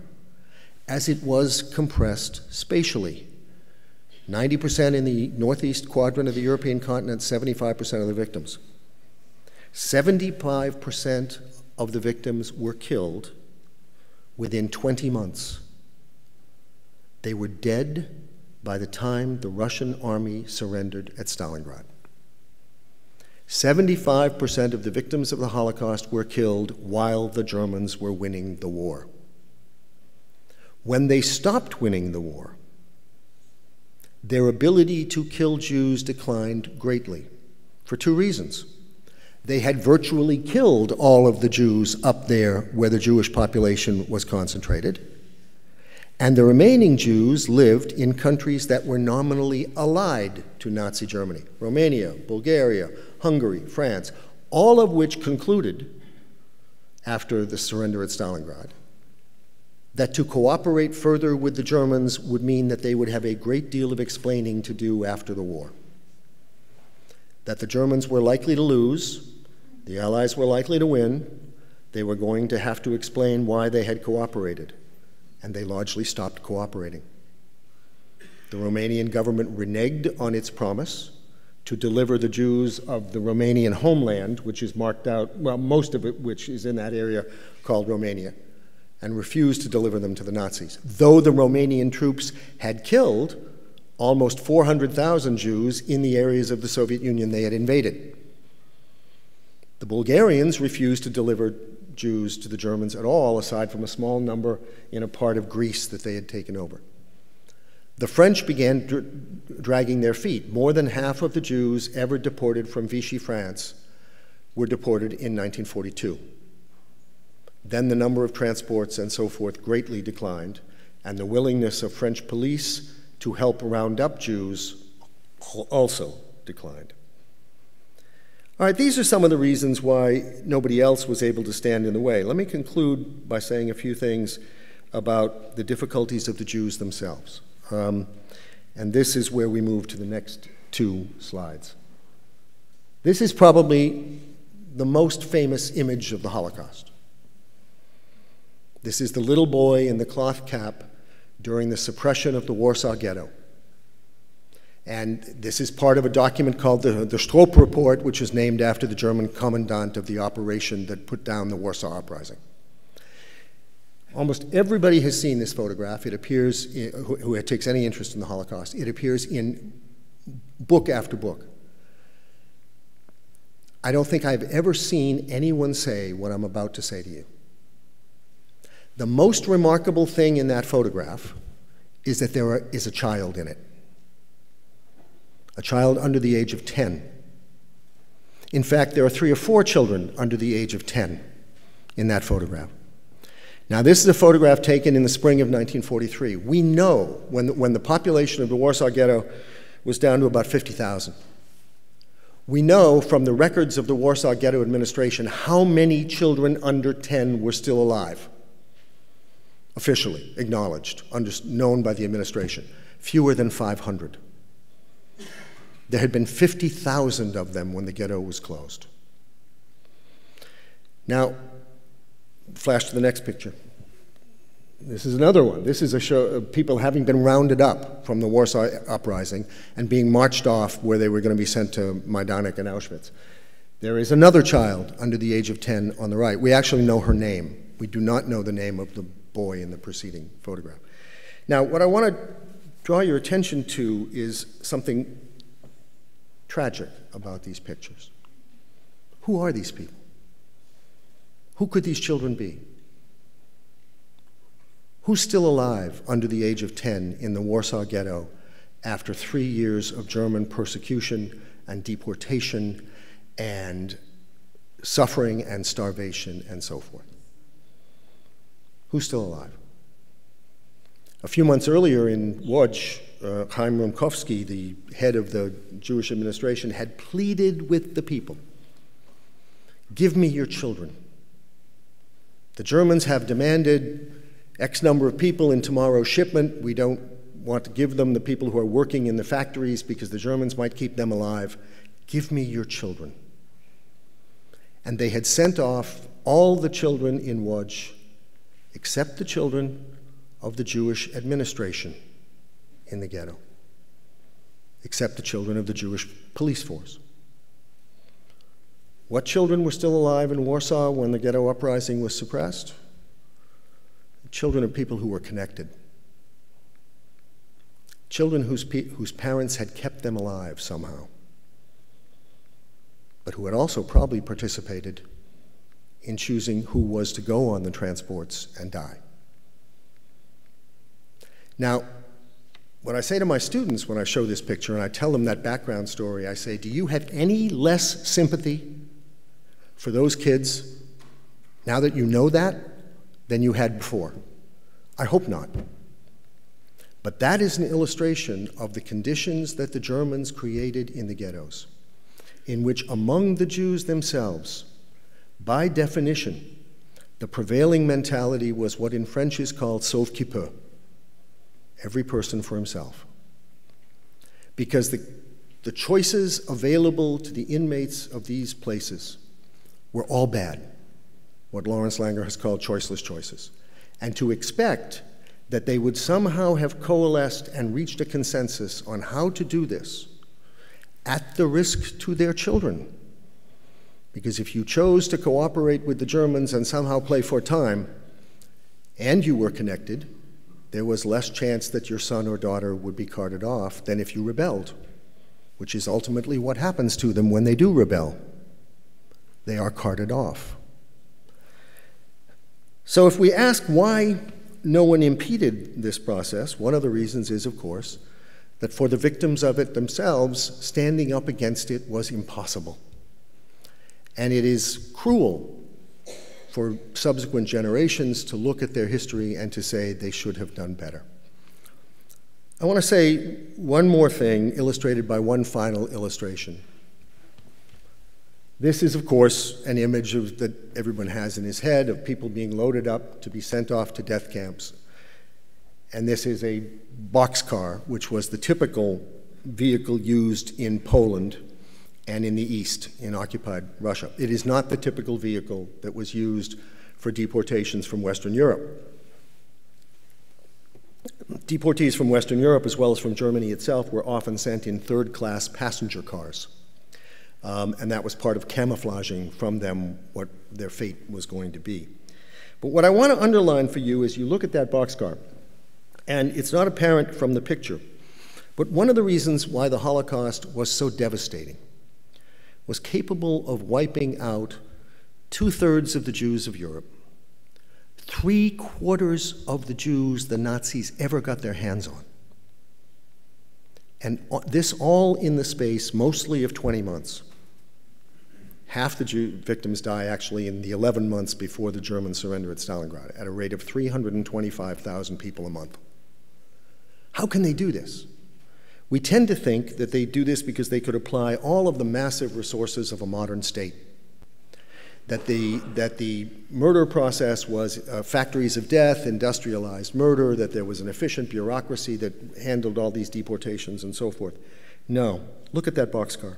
as it was compressed spatially. 90% in the northeast quadrant of the European continent, 75% of the victims. 75% of the victims were killed within 20 months. They were dead by the time the Russian army surrendered at Stalingrad. 75% of the victims of the Holocaust were killed while the Germans were winning the war. When they stopped winning the war, their ability to kill Jews declined greatly for two reasons. They had virtually killed all of the Jews up there where the Jewish population was concentrated, and the remaining Jews lived in countries that were nominally allied to Nazi Germany, Romania, Bulgaria, Hungary, France, all of which concluded, after the surrender at Stalingrad, that to cooperate further with the Germans would mean that they would have a great deal of explaining to do after the war. That the Germans were likely to lose, the Allies were likely to win, they were going to have to explain why they had cooperated, and they largely stopped cooperating. The Romanian government reneged on its promise to deliver the Jews of the Romanian homeland, which is marked out, well, most of it which is in that area called Romania, and refused to deliver them to the Nazis, though the Romanian troops had killed almost 400,000 Jews in the areas of the Soviet Union they had invaded. The Bulgarians refused to deliver Jews to the Germans at all, aside from a small number in a part of Greece that they had taken over. The French began dragging their feet. More than half of the Jews ever deported from Vichy France were deported in 1942. Then the number of transports and so forth greatly declined, and the willingness of French police to help round up Jews also declined. All right, these are some of the reasons why nobody else was able to stand in the way. Let me conclude by saying a few things about the difficulties of the Jews themselves. And this is where we move to the next two slides. This is probably the most famous image of the Holocaust. This is the little boy in the cloth cap during the suppression of the Warsaw Ghetto. And this is part of a document called the Stroop Report, which is named after the German commandant of the operation that put down the Warsaw Uprising. Almost everybody has seen this photograph. It appears, who takes any interest in the Holocaust, it appears in book after book. I don't think I've ever seen anyone say what I'm about to say to you. The most remarkable thing in that photograph is that there is a child in it, a child under the age of 10. In fact, there are 3 or 4 children under the age of 10 in that photograph. Now, this is a photograph taken in the spring of 1943. We know when the population of the Warsaw Ghetto was down to about 50,000. We know from the records of the Warsaw Ghetto administration how many children under 10 were still alive. Officially acknowledged, known by the administration, fewer than 500. There had been 50,000 of them when the ghetto was closed. Now, flash to the next picture. This is another one. This is a show of people having been rounded up from the Warsaw Uprising and being marched off where they were going to be sent to Majdanek and Auschwitz. There is another child under the age of 10 on the right. We actually know her name. We do not know the name of the boy in the preceding photograph. Now, what I want to draw your attention to is something tragic about these pictures. Who are these people? Who could these children be? Who's still alive under the age of 10 in the Warsaw Ghetto after 3 years of German persecution and deportation and suffering and starvation and so forth? Who's still alive? A few months earlier in Lodz, Chaim Rumkowski, the head of the Jewish administration, had pleaded with the people, give me your children. The Germans have demanded X number of people in tomorrow's shipment. We don't want to give them the people who are working in the factories because the Germans might keep them alive. give me your children. And they had sent off all the children in Łódź, except the children of the Jewish administration in the ghetto, except the children of the Jewish police force. What children were still alive in Warsaw when the ghetto uprising was suppressed? Children of people who were connected. Children whose parents had kept them alive somehow, but who had also probably participated in choosing who was to go on the transports and die. Now, what I say to my students when I show this picture and I tell them that background story, I say, do you have any less sympathy for those kids now that you know that than you had before? I hope not. But that is an illustration of the conditions that the Germans created in the ghettos, in which among the Jews themselves, by definition, the prevailing mentality was what in French is called sauve qui peut, every person for himself. Because the choices available to the inmates of these places were all bad, what Lawrence Langer has called choiceless choices. And to expect that they would somehow have coalesced and reached a consensus on how to do this at the risk to their children. Because if you chose to cooperate with the Germans and somehow play for time, and you were connected, there was less chance that your son or daughter would be carted off than if you rebelled, which is ultimately what happens to them when they do rebel. They are carted off. So if we ask why no one impeded this process, one of the reasons is, of course, that for the victims of it themselves, standing up against it was impossible. And it is cruel for subsequent generations to look at their history and to say they should have done better. I want to say one more thing, illustrated by one final illustration. This is, of course, an image that everyone has in his head of people being loaded up to be sent off to death camps. And this is a boxcar, which was the typical vehicle used in Poland and in the East, in occupied Russia. It is not the typical vehicle that was used for deportations from Western Europe. Deportees from Western Europe, as well as from Germany itself, were often sent in third-class passenger cars. And that was part of camouflaging from them what their fate was going to be. But what I want to underline for you is you look at that boxcar, and it's not apparent from the picture, but one of the reasons why the Holocaust was so devastating was capable of wiping out 2/3 of the Jews of Europe, 3/4 of the Jews the Nazis ever got their hands on. And this all in the space mostly of 20 months. Half the Jew victims die actually in the 11 months before the German surrender at Stalingrad, at a rate of 325,000 people a month. How can they do this? We tend to think that they do this because they could apply all of the massive resources of a modern state, that the murder process was factories of death, industrialized murder, that there was an efficient bureaucracy that handled all these deportations and so forth. No, look at that boxcar.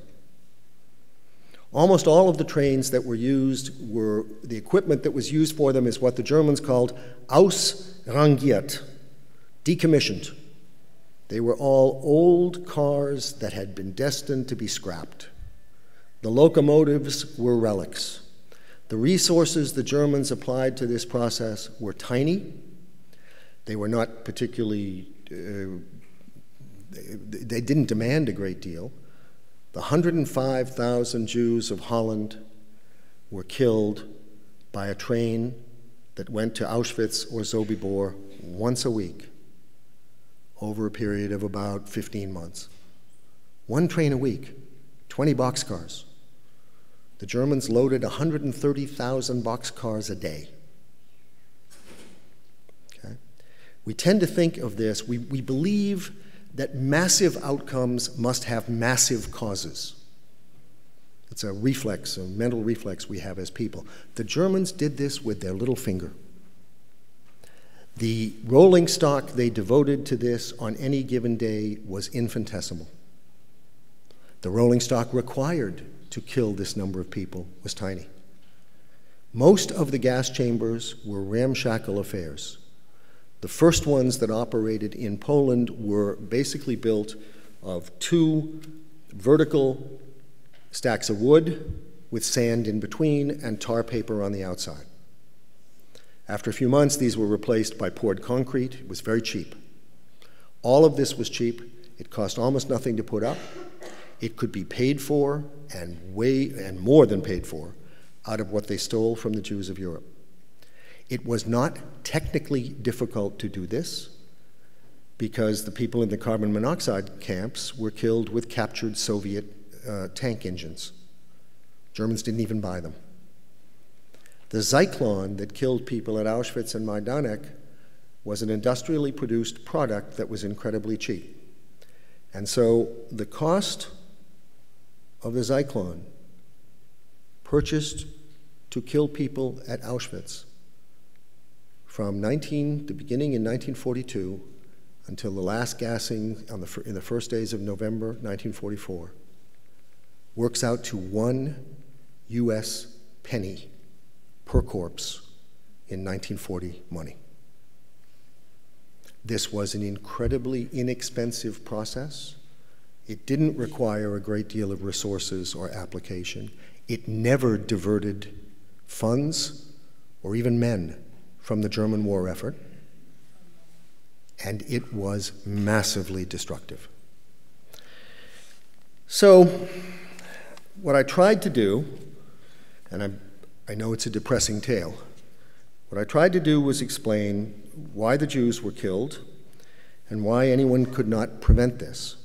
Almost all of the trains that were used were, the equipment that was used for them is what the Germans called ausrangiert, decommissioned. They were all old cars that had been destined to be scrapped. The locomotives were relics. The resources the Germans applied to this process were tiny. They were not particularly, they didn't demand a great deal. The 105,000 Jews of Holland were killed by a train that went to Auschwitz or Sobibor once a week over a period of about 15 months. One train a week, 20 boxcars. The Germans loaded 130,000 boxcars a day. Okay? We tend to think of this, we believe that massive outcomes must have massive causes. It's a reflex, a mental reflex we have as people. The Germans did this with their little finger. The rolling stock they devoted to this on any given day was infinitesimal. The rolling stock required to kill this number of people was tiny. Most of the gas chambers were ramshackle affairs. The first ones that operated in Poland were basically built of two vertical stacks of wood with sand in between and tar paper on the outside. After a few months, these were replaced by poured concrete. It was very cheap. All of this was cheap. It cost almost nothing to put up. It could be paid for and more than paid for out of what they stole from the Jews of Europe. It was not technically difficult to do this because the people in the carbon monoxide camps were killed with captured Soviet tank engines. Germans didn't even buy them. The Zyklon that killed people at Auschwitz and Majdanek was an industrially produced product that was incredibly cheap. And so the cost of the Zyklon purchased to kill people at Auschwitz from the beginning in 1942 until the last gassing on in the first days of November 1944 works out to $1 US penny per corpse in 1940 money. This was an incredibly inexpensive process. It didn't require a great deal of resources or application. It never diverted funds or even men from the German war effort, and it was massively destructive. So what I tried to do, and I know it's a depressing tale, what I tried to do was explain why the Jews were killed and why anyone could not prevent this.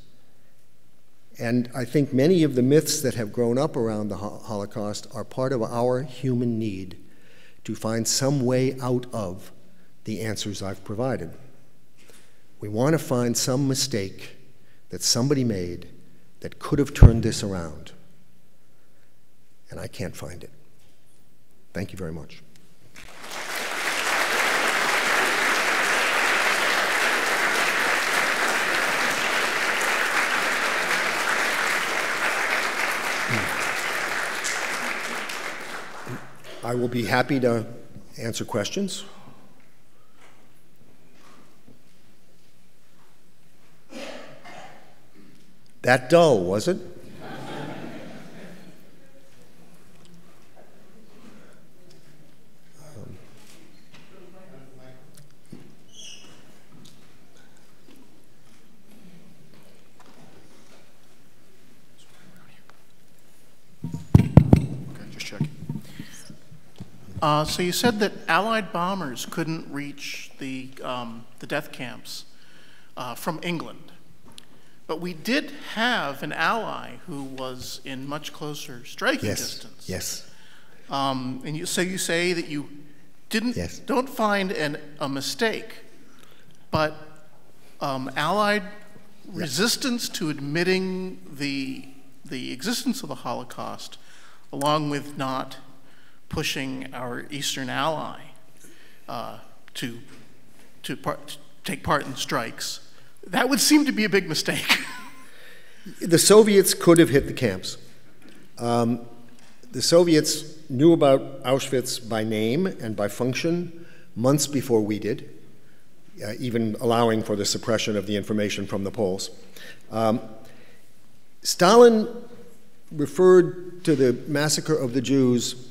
And I think many of the myths that have grown up around the Holocaust are part of our human need to find some way out of the answers I've provided. We want to find some mistake that somebody made that could have turned this around. And I can't find it. Thank you very much. I will be happy to answer questions. That dull, was it? So you said that Allied bombers couldn't reach the death camps from England. But we did have an ally who was in much closer striking distance. Yes, yes. And so you say that you didn't, don't find a mistake, but Allied resistance to admitting the existence of the Holocaust, along with not pushing our Eastern ally to take part in strikes. That would seem to be a big mistake. The Soviets could have hit the camps. The Soviets knew about Auschwitz by name and by function months before we did, even allowing for the suppression of the information from the Poles. Stalin referred to the massacre of the Jews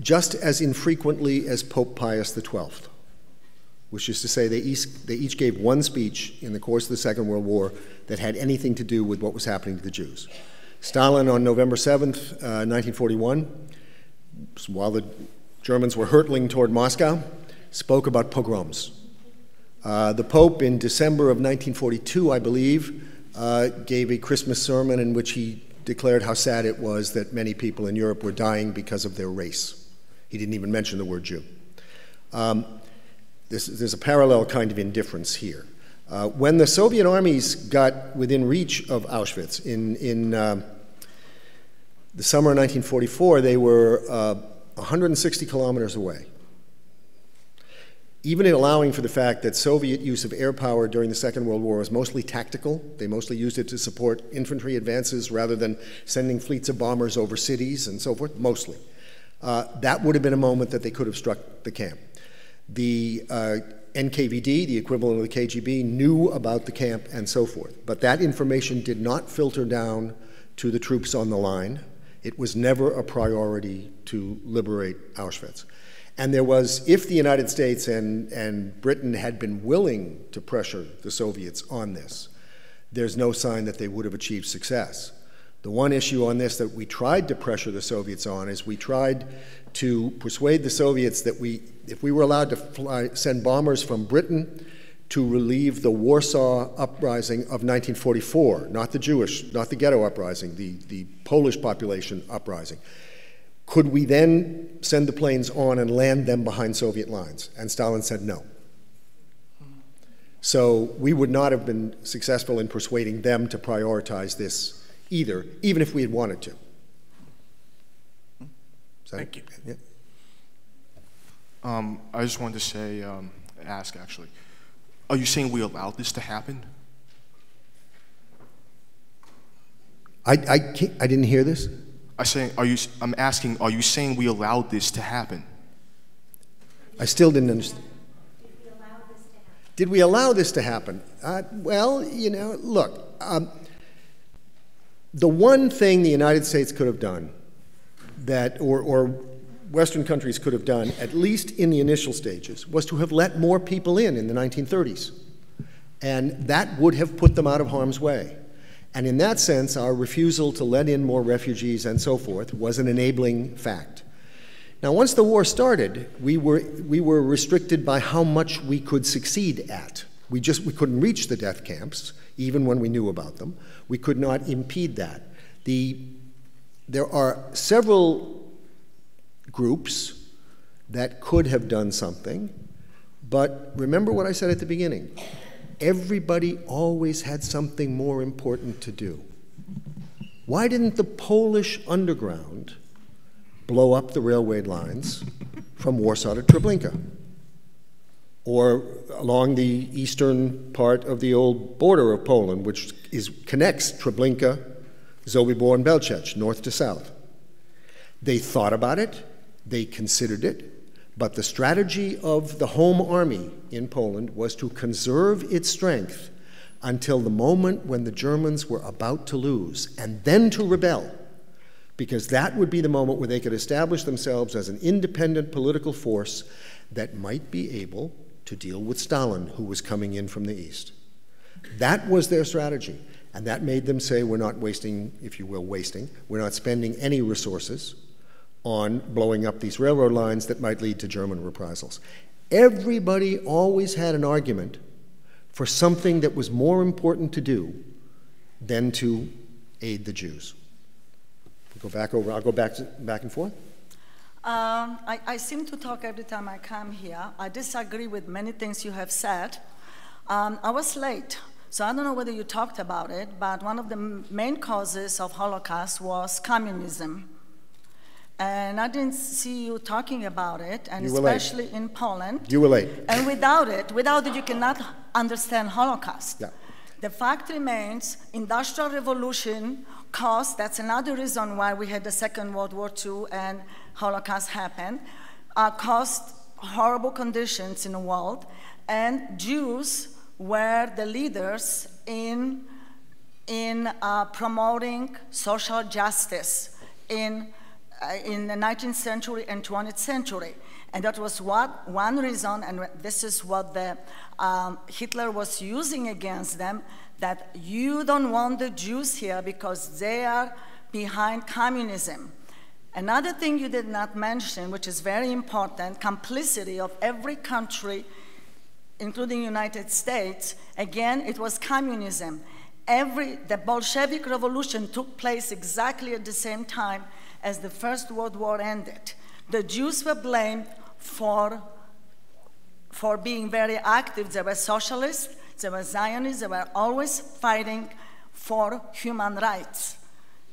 just as infrequently as Pope Pius XII, which is to say they each gave one speech in the course of the Second World War that had anything to do with what was happening to the Jews. Stalin, on November 7th, 1941, while the Germans were hurtling toward Moscow, spoke about pogroms. The Pope, in December of 1942, I believe, gave a Christmas sermon in which he declared how sad it was that many people in Europe were dying because of their race. He didn't even mention the word Jew. There's a parallel kind of indifference here. When the Soviet armies got within reach of Auschwitz in the summer of 1944, they were 160 kilometers away. Even in allowing for the fact that Soviet use of air power during the Second World War was mostly tactical, they mostly used it to support infantry advances rather than sending fleets of bombers over cities and so forth, mostly. That would have been a moment that they could have struck the camp. The NKVD, the equivalent of the KGB, knew about the camp and so forth, but that information did not filter down to the troops on the line. It was never a priority to liberate Auschwitz. And there was, if the United States and Britain had been willing to pressure the Soviets on this, there's no sign that they would have achieved success. The one issue on this that we tried to pressure the Soviets on is we tried to persuade the Soviets that if we were allowed to send bombers from Britain to relieve the Warsaw uprising of 1944, not the Jewish, not the ghetto uprising, the Polish population uprising, could we then send the planes on and land them behind Soviet lines? And Stalin said no. So we would not have been successful in persuading them to prioritize this either, even if we had wanted to. So, thank you. Yeah. I just wanted to say, ask actually, are you saying we allowed this to happen? I didn't hear this. I'm asking, are you saying we allowed this to happen? I still didn't understand. Did we allow this to happen? Well, you know, look, the one thing the United States could have done that, or Western countries could have done, at least in the initial stages, was to have let more people in the 1930s. And that would have put them out of harm's way. And in that sense, our refusal to let in more refugees and so forth was an enabling fact. Now, once the war started, we were restricted by how much we could succeed at. We couldn't reach the death camps, even when we knew about them. We could not impede that. There are several groups that could have done something, but remember what I said at the beginning. Everybody always had something more important to do. Why didn't the Polish underground blow up the railway lines from Warsaw to Treblinka? Or along the eastern part of the old border of Poland, which connects Treblinka, Sobibor, and Belzec, north to south. They thought about it, they considered it, but the strategy of the Home Army in Poland was to conserve its strength until the moment when the Germans were about to lose, and then to rebel, because that would be the moment where they could establish themselves as an independent political force that might be able to deal with Stalin, who was coming in from the east. That was their strategy, and that made them say, we're not wasting, if you will, we're not spending any resources on blowing up these railroad lines that might lead to German reprisals. Everybody always had an argument for something that was more important to do than to aid the Jews. We'll go back over, I'll go back and forth. I seem to talk every time I come here. I disagree with many things you have said. I was late, so I don't know whether you talked about it, but one of the main causes of Holocaust was communism. And I didn't see you talking about it, and especially late. In Poland. You were late. And without it you cannot understand Holocaust. Yeah. The fact remains, Industrial Revolution caused, that's another reason why we had the Second World War II and Holocaust happened, caused horrible conditions in the world, and Jews were the leaders in promoting social justice in the 19th century and 20th century. And that was one reason, and this is what the, Hitler was using against them, that you don't want the Jews here because they are behind communism. Another thing you did not mention, which is very important, complicity of every country, including United States. Again, it was communism. The Bolshevik Revolution took place exactly at the same time as the First World War ended. The Jews were blamed for being very active. They were socialists, they were Zionists, they were always fighting for human rights.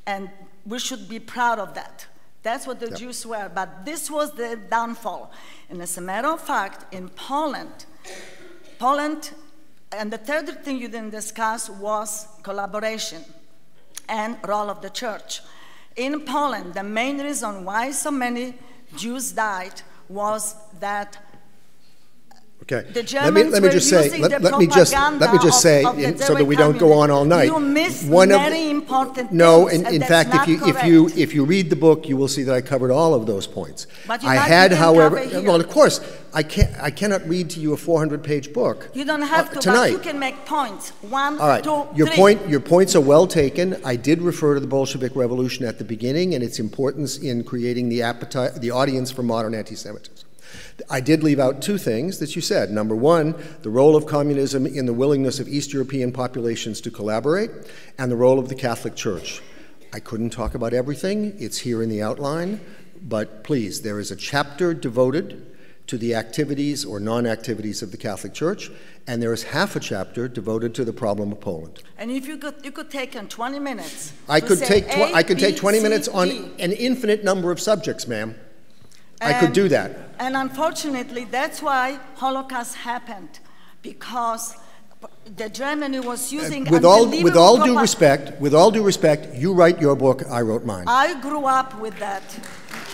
And we should be proud of that. That's what the Jews were, but this was the downfall. And as a matter of fact, in Poland, and the third thing you didn't discuss was collaboration and role of the church. In Poland, the main reason why so many Jews died was that the Germans let me just say, so that we don't go on all night. You missed very important things. No, in fact, if you read the book, you will see that I covered all of those points. But I had, however, well, of course, I cannot read to you a 400-page book. You don't have to tonight. But you can make points. One, all right. Two, your three. Your points are well taken. I did refer to the Bolshevik Revolution at the beginning and its importance in creating the appetite, the audience for modern anti-Semitism. I did leave out two things that you said. Number one, the role of communism in the willingness of East European populations to collaborate, and the role of the Catholic Church. I couldn't talk about everything. It's here in the outline. But please, there is a chapter devoted to the activities or non-activities of the Catholic Church, and there is half a chapter devoted to the problem of Poland. And if you could take in 20 minutes. I could take 20 minutes on an infinite number of subjects, ma'am. I could do that. And unfortunately, that's why Holocaust happened, because the Germany was using with all due respect, you write your book, I wrote mine. I grew up with that.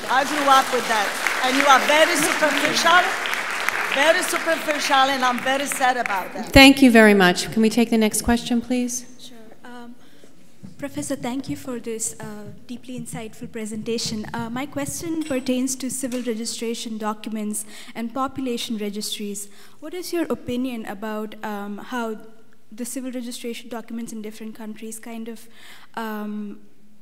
I grew up with that. And you are very superficial, and I'm very sad about that. Thank you very much. Can we take the next question, please? Professor, thank you for this deeply insightful presentation. My question pertains to civil registration documents and population registries. What is your opinion about how the civil registration documents in different countries kind of,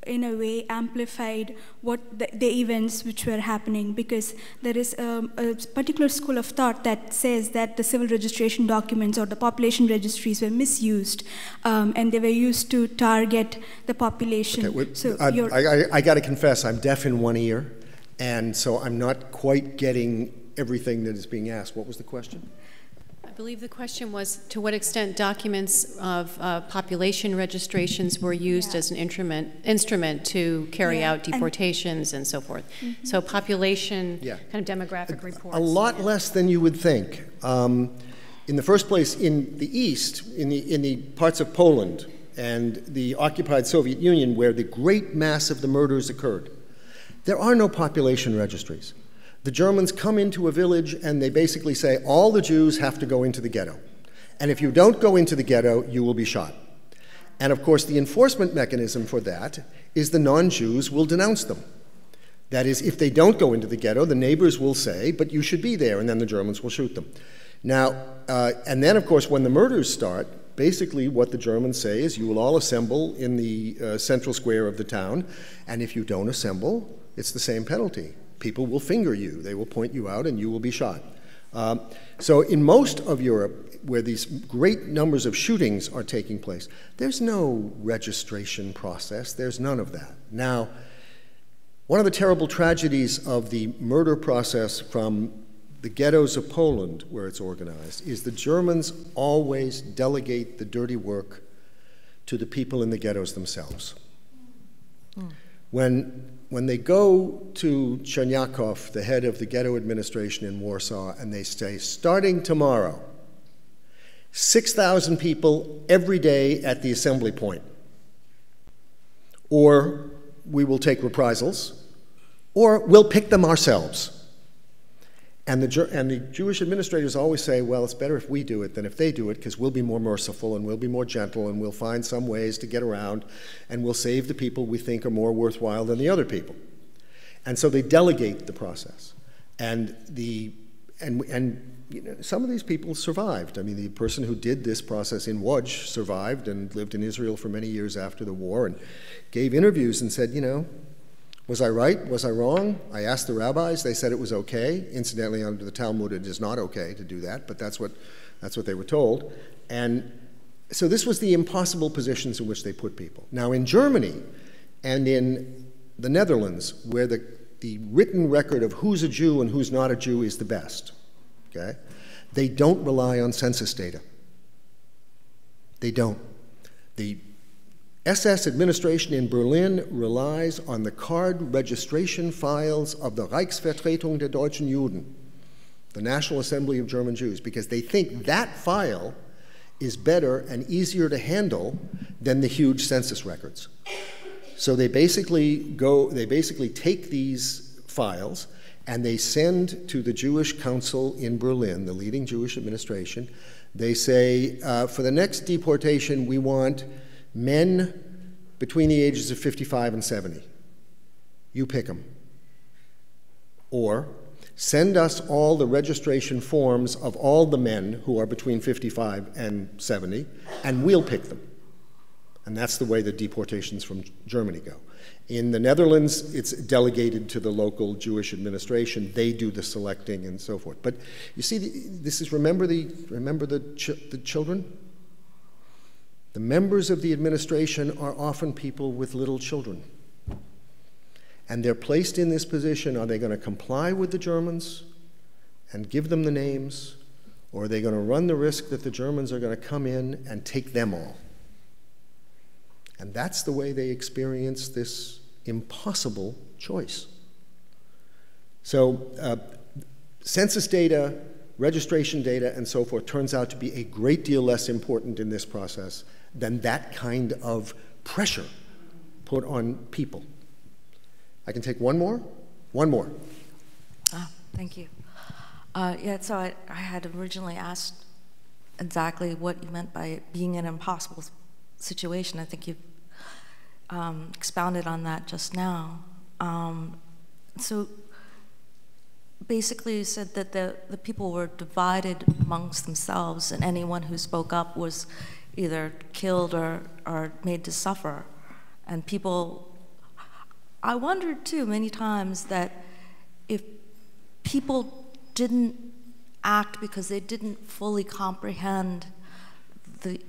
in a way, amplified what the events which were happening? Because there is a particular school of thought that says that the civil registration documents or the population registries were misused, and they were used to target the population. Okay, well, so I got to confess, I'm deaf in one ear, and so I'm not quite getting everything that is being asked. What was the question? I believe the question was to what extent documents of population registrations were used as an instrument to carry out deportations and so forth. So population, kind of demographic reports. A lot less than you would think. In the first place, in the East, in the parts of Poland and the occupied Soviet Union where the great mass of the murders occurred, there are no population registries. The Germans come into a village and they basically say, all the Jews have to go into the ghetto. And if you don't go into the ghetto, you will be shot. And of course, the enforcement mechanism for that is the non-Jews will denounce them. That is, if they don't go into the ghetto, the neighbors will say, but you should be there, and then the Germans will shoot them. Now, and then of course, when the murders start, basically what the Germans say is, you will all assemble in the central square of the town, and if you don't assemble, it's the same penalty. People will finger you, they will point you out, and you will be shot. So in most of Europe, where these great numbers of shootings are taking place, there's no registration process, there's none of that. Now, one of the terrible tragedies of the murder process from the ghettos of Poland, where it's organized, is the Germans always delegate the dirty work to the people in the ghettos themselves. When they go to Chernyakov, the head of the ghetto administration in Warsaw, and they say, starting tomorrow, 6,000 people every day at the assembly point, or we will take reprisals, or we'll pick them ourselves. And the Jewish administrators always say, well, it's better if we do it than if they do it, because we'll be more merciful and we'll be more gentle and we'll find some ways to get around and we'll save the people we think are more worthwhile than the other people. And so they delegate the process. And you know, some of these people survived. I mean, the person who did this process in Łódź survived and lived in Israel for many years after the war and gave interviews and said, you know, was I right? Was I wrong? I asked the rabbis. They said it was okay. Incidentally, under the Talmud, it is not okay to do that, but that's what they were told. And so this was the impossible positions in which they put people. Now, in Germany and in the Netherlands, where the written record of who's a Jew and who's not a Jew is the best, okay, they don't rely on census data. They don't. The SS administration in Berlin relies on the card registration files of the Reichsvertretung der Deutschen Juden, the National Assembly of German Jews, because they think that file is better and easier to handle than the huge census records. So they basically go, they basically take these files and they send to the Jewish Council in Berlin, the leading Jewish administration. They say, for the next deportation, we want men between the ages of 55 and 70. You pick them. Or send us all the registration forms of all the men who are between 55 and 70, and we'll pick them. And that's the way the deportations from Germany go. In the Netherlands, it's delegated to the local Jewish administration. They do the selecting and so forth. But you see, this is, remember the children? The members of the administration are often people with little children. And they're placed in this position. Are they going to comply with the Germans and give them the names? Or are they going to run the risk that the Germans are going to come in and take them all? And that's the way they experience this impossible choice. So census data, registration data, and so forth turns out to be a great deal less important in this process than that kind of pressure put on people. I can take one more? One more. Ah, thank you. Yeah, so I had originally asked exactly what you meant by it being an impossible situation. I think you've expounded on that just now. So basically you said that the people were divided amongst themselves, and anyone who spoke up was either killed or made to suffer. And people, I wondered too many times that if people didn't act because they didn't fully comprehend the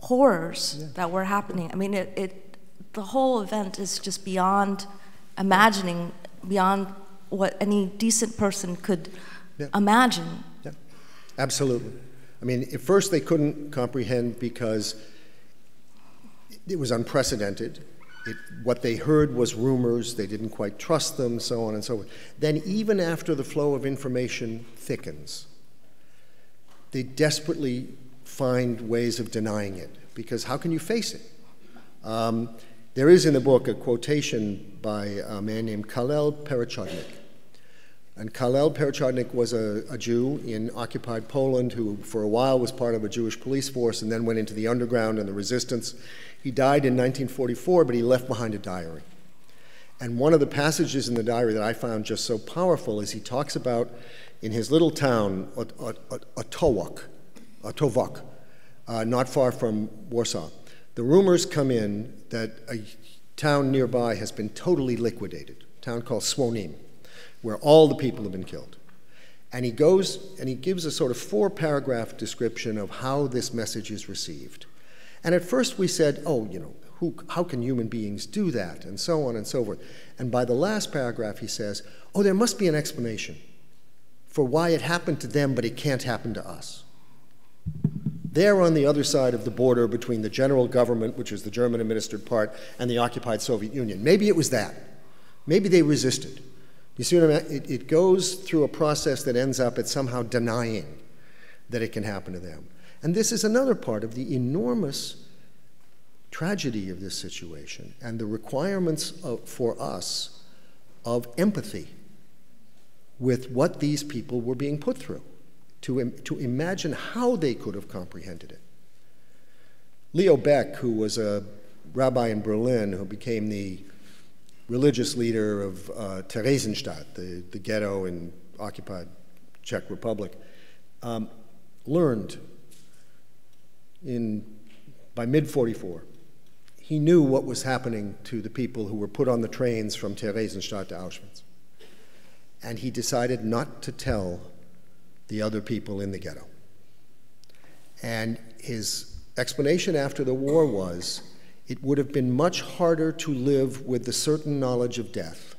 horrors [S2] Yeah. [S1] That were happening. I mean, the whole event is just beyond imagining, beyond what any decent person could [S2] Yeah. [S1] Imagine. Yeah, absolutely. I mean, at first they couldn't comprehend because it was unprecedented. What they heard was rumors. They didn't quite trust them, so on and so forth. Then even after the flow of information thickens, they desperately find ways of denying it, because how can you face it? There is in the book a quotation by a man named Calel Perechodnik. And Calel Perechodnik was a Jew in occupied Poland who for a while was part of a Jewish police force and then went into the underground and the resistance. He died in 1944, but he left behind a diary. And one of the passages in the diary that I found just so powerful is he talks about in his little town, Otowok, not far from Warsaw. The rumors come in that a town nearby has been totally liquidated, a town called Słonim, where all the people have been killed. And he goes and he gives a sort of 4-paragraph description of how this message is received. And at first we said, oh, you know, how can human beings do that, and so on and so forth. And by the last paragraph he says, oh, there must be an explanation for why it happened to them, but it can't happen to us. They're on the other side of the border between the general government, which is the German-administered part, and the occupied Soviet Union. Maybe it was that. Maybe they resisted. You see what I mean? It goes through a process that ends up at somehow denying that it can happen to them. And this is another part of the enormous tragedy of this situation and the requirements for us of empathy with what these people were being put through, to imagine how they could have comprehended it. Leo Beck, who was a rabbi in Berlin, who became the religious leader of Theresienstadt, the ghetto in occupied Czech Republic, learned by mid-44, he knew what was happening to the people who were put on the trains from Theresienstadt to Auschwitz. And he decided not to tell the other people in the ghetto. And his explanation after the war was, it would have been much harder to live with the certain knowledge of death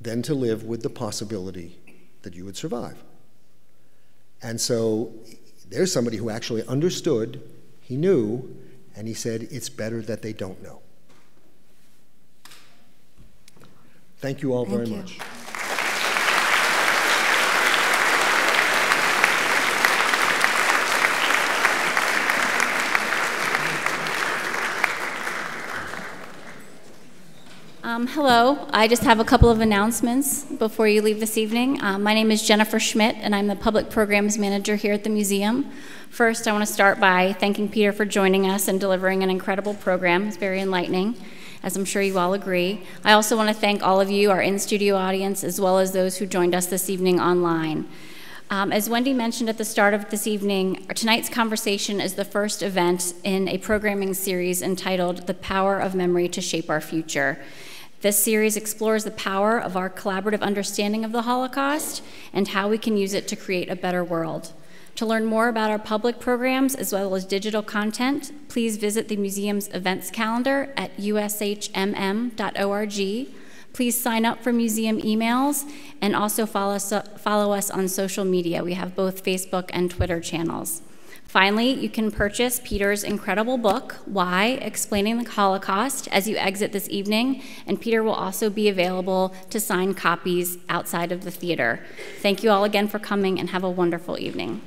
than to live with the possibility that you would survive. And so there's somebody who actually understood, he knew, and he said, it's better that they don't know. Thank you all very much. Hello, I just have a couple of announcements before you leave this evening. My name is Jennifer Schmidt, and I'm the Public Programs Manager here at the museum. First, I want to start by thanking Peter for joining us and delivering an incredible program. It's very enlightening, as I'm sure you all agree. I also want to thank all of you, our in-studio audience, as well as those who joined us this evening online. As Wendy mentioned at the start of this evening, tonight's conversation is the first event in a programming series entitled The Power of Memory to Shape Our Future. This series explores the power of our collaborative understanding of the Holocaust and how we can use it to create a better world. To learn more about our public programs as well as digital content, please visit the museum's events calendar at ushmm.org. Please sign up for museum emails and also follow us on social media. We have both Facebook and Twitter channels. Finally, you can purchase Peter's incredible book, Why? Explaining the Holocaust, as you exit this evening, and Peter will also be available to sign copies outside of the theater. Thank you all again for coming, and have a wonderful evening.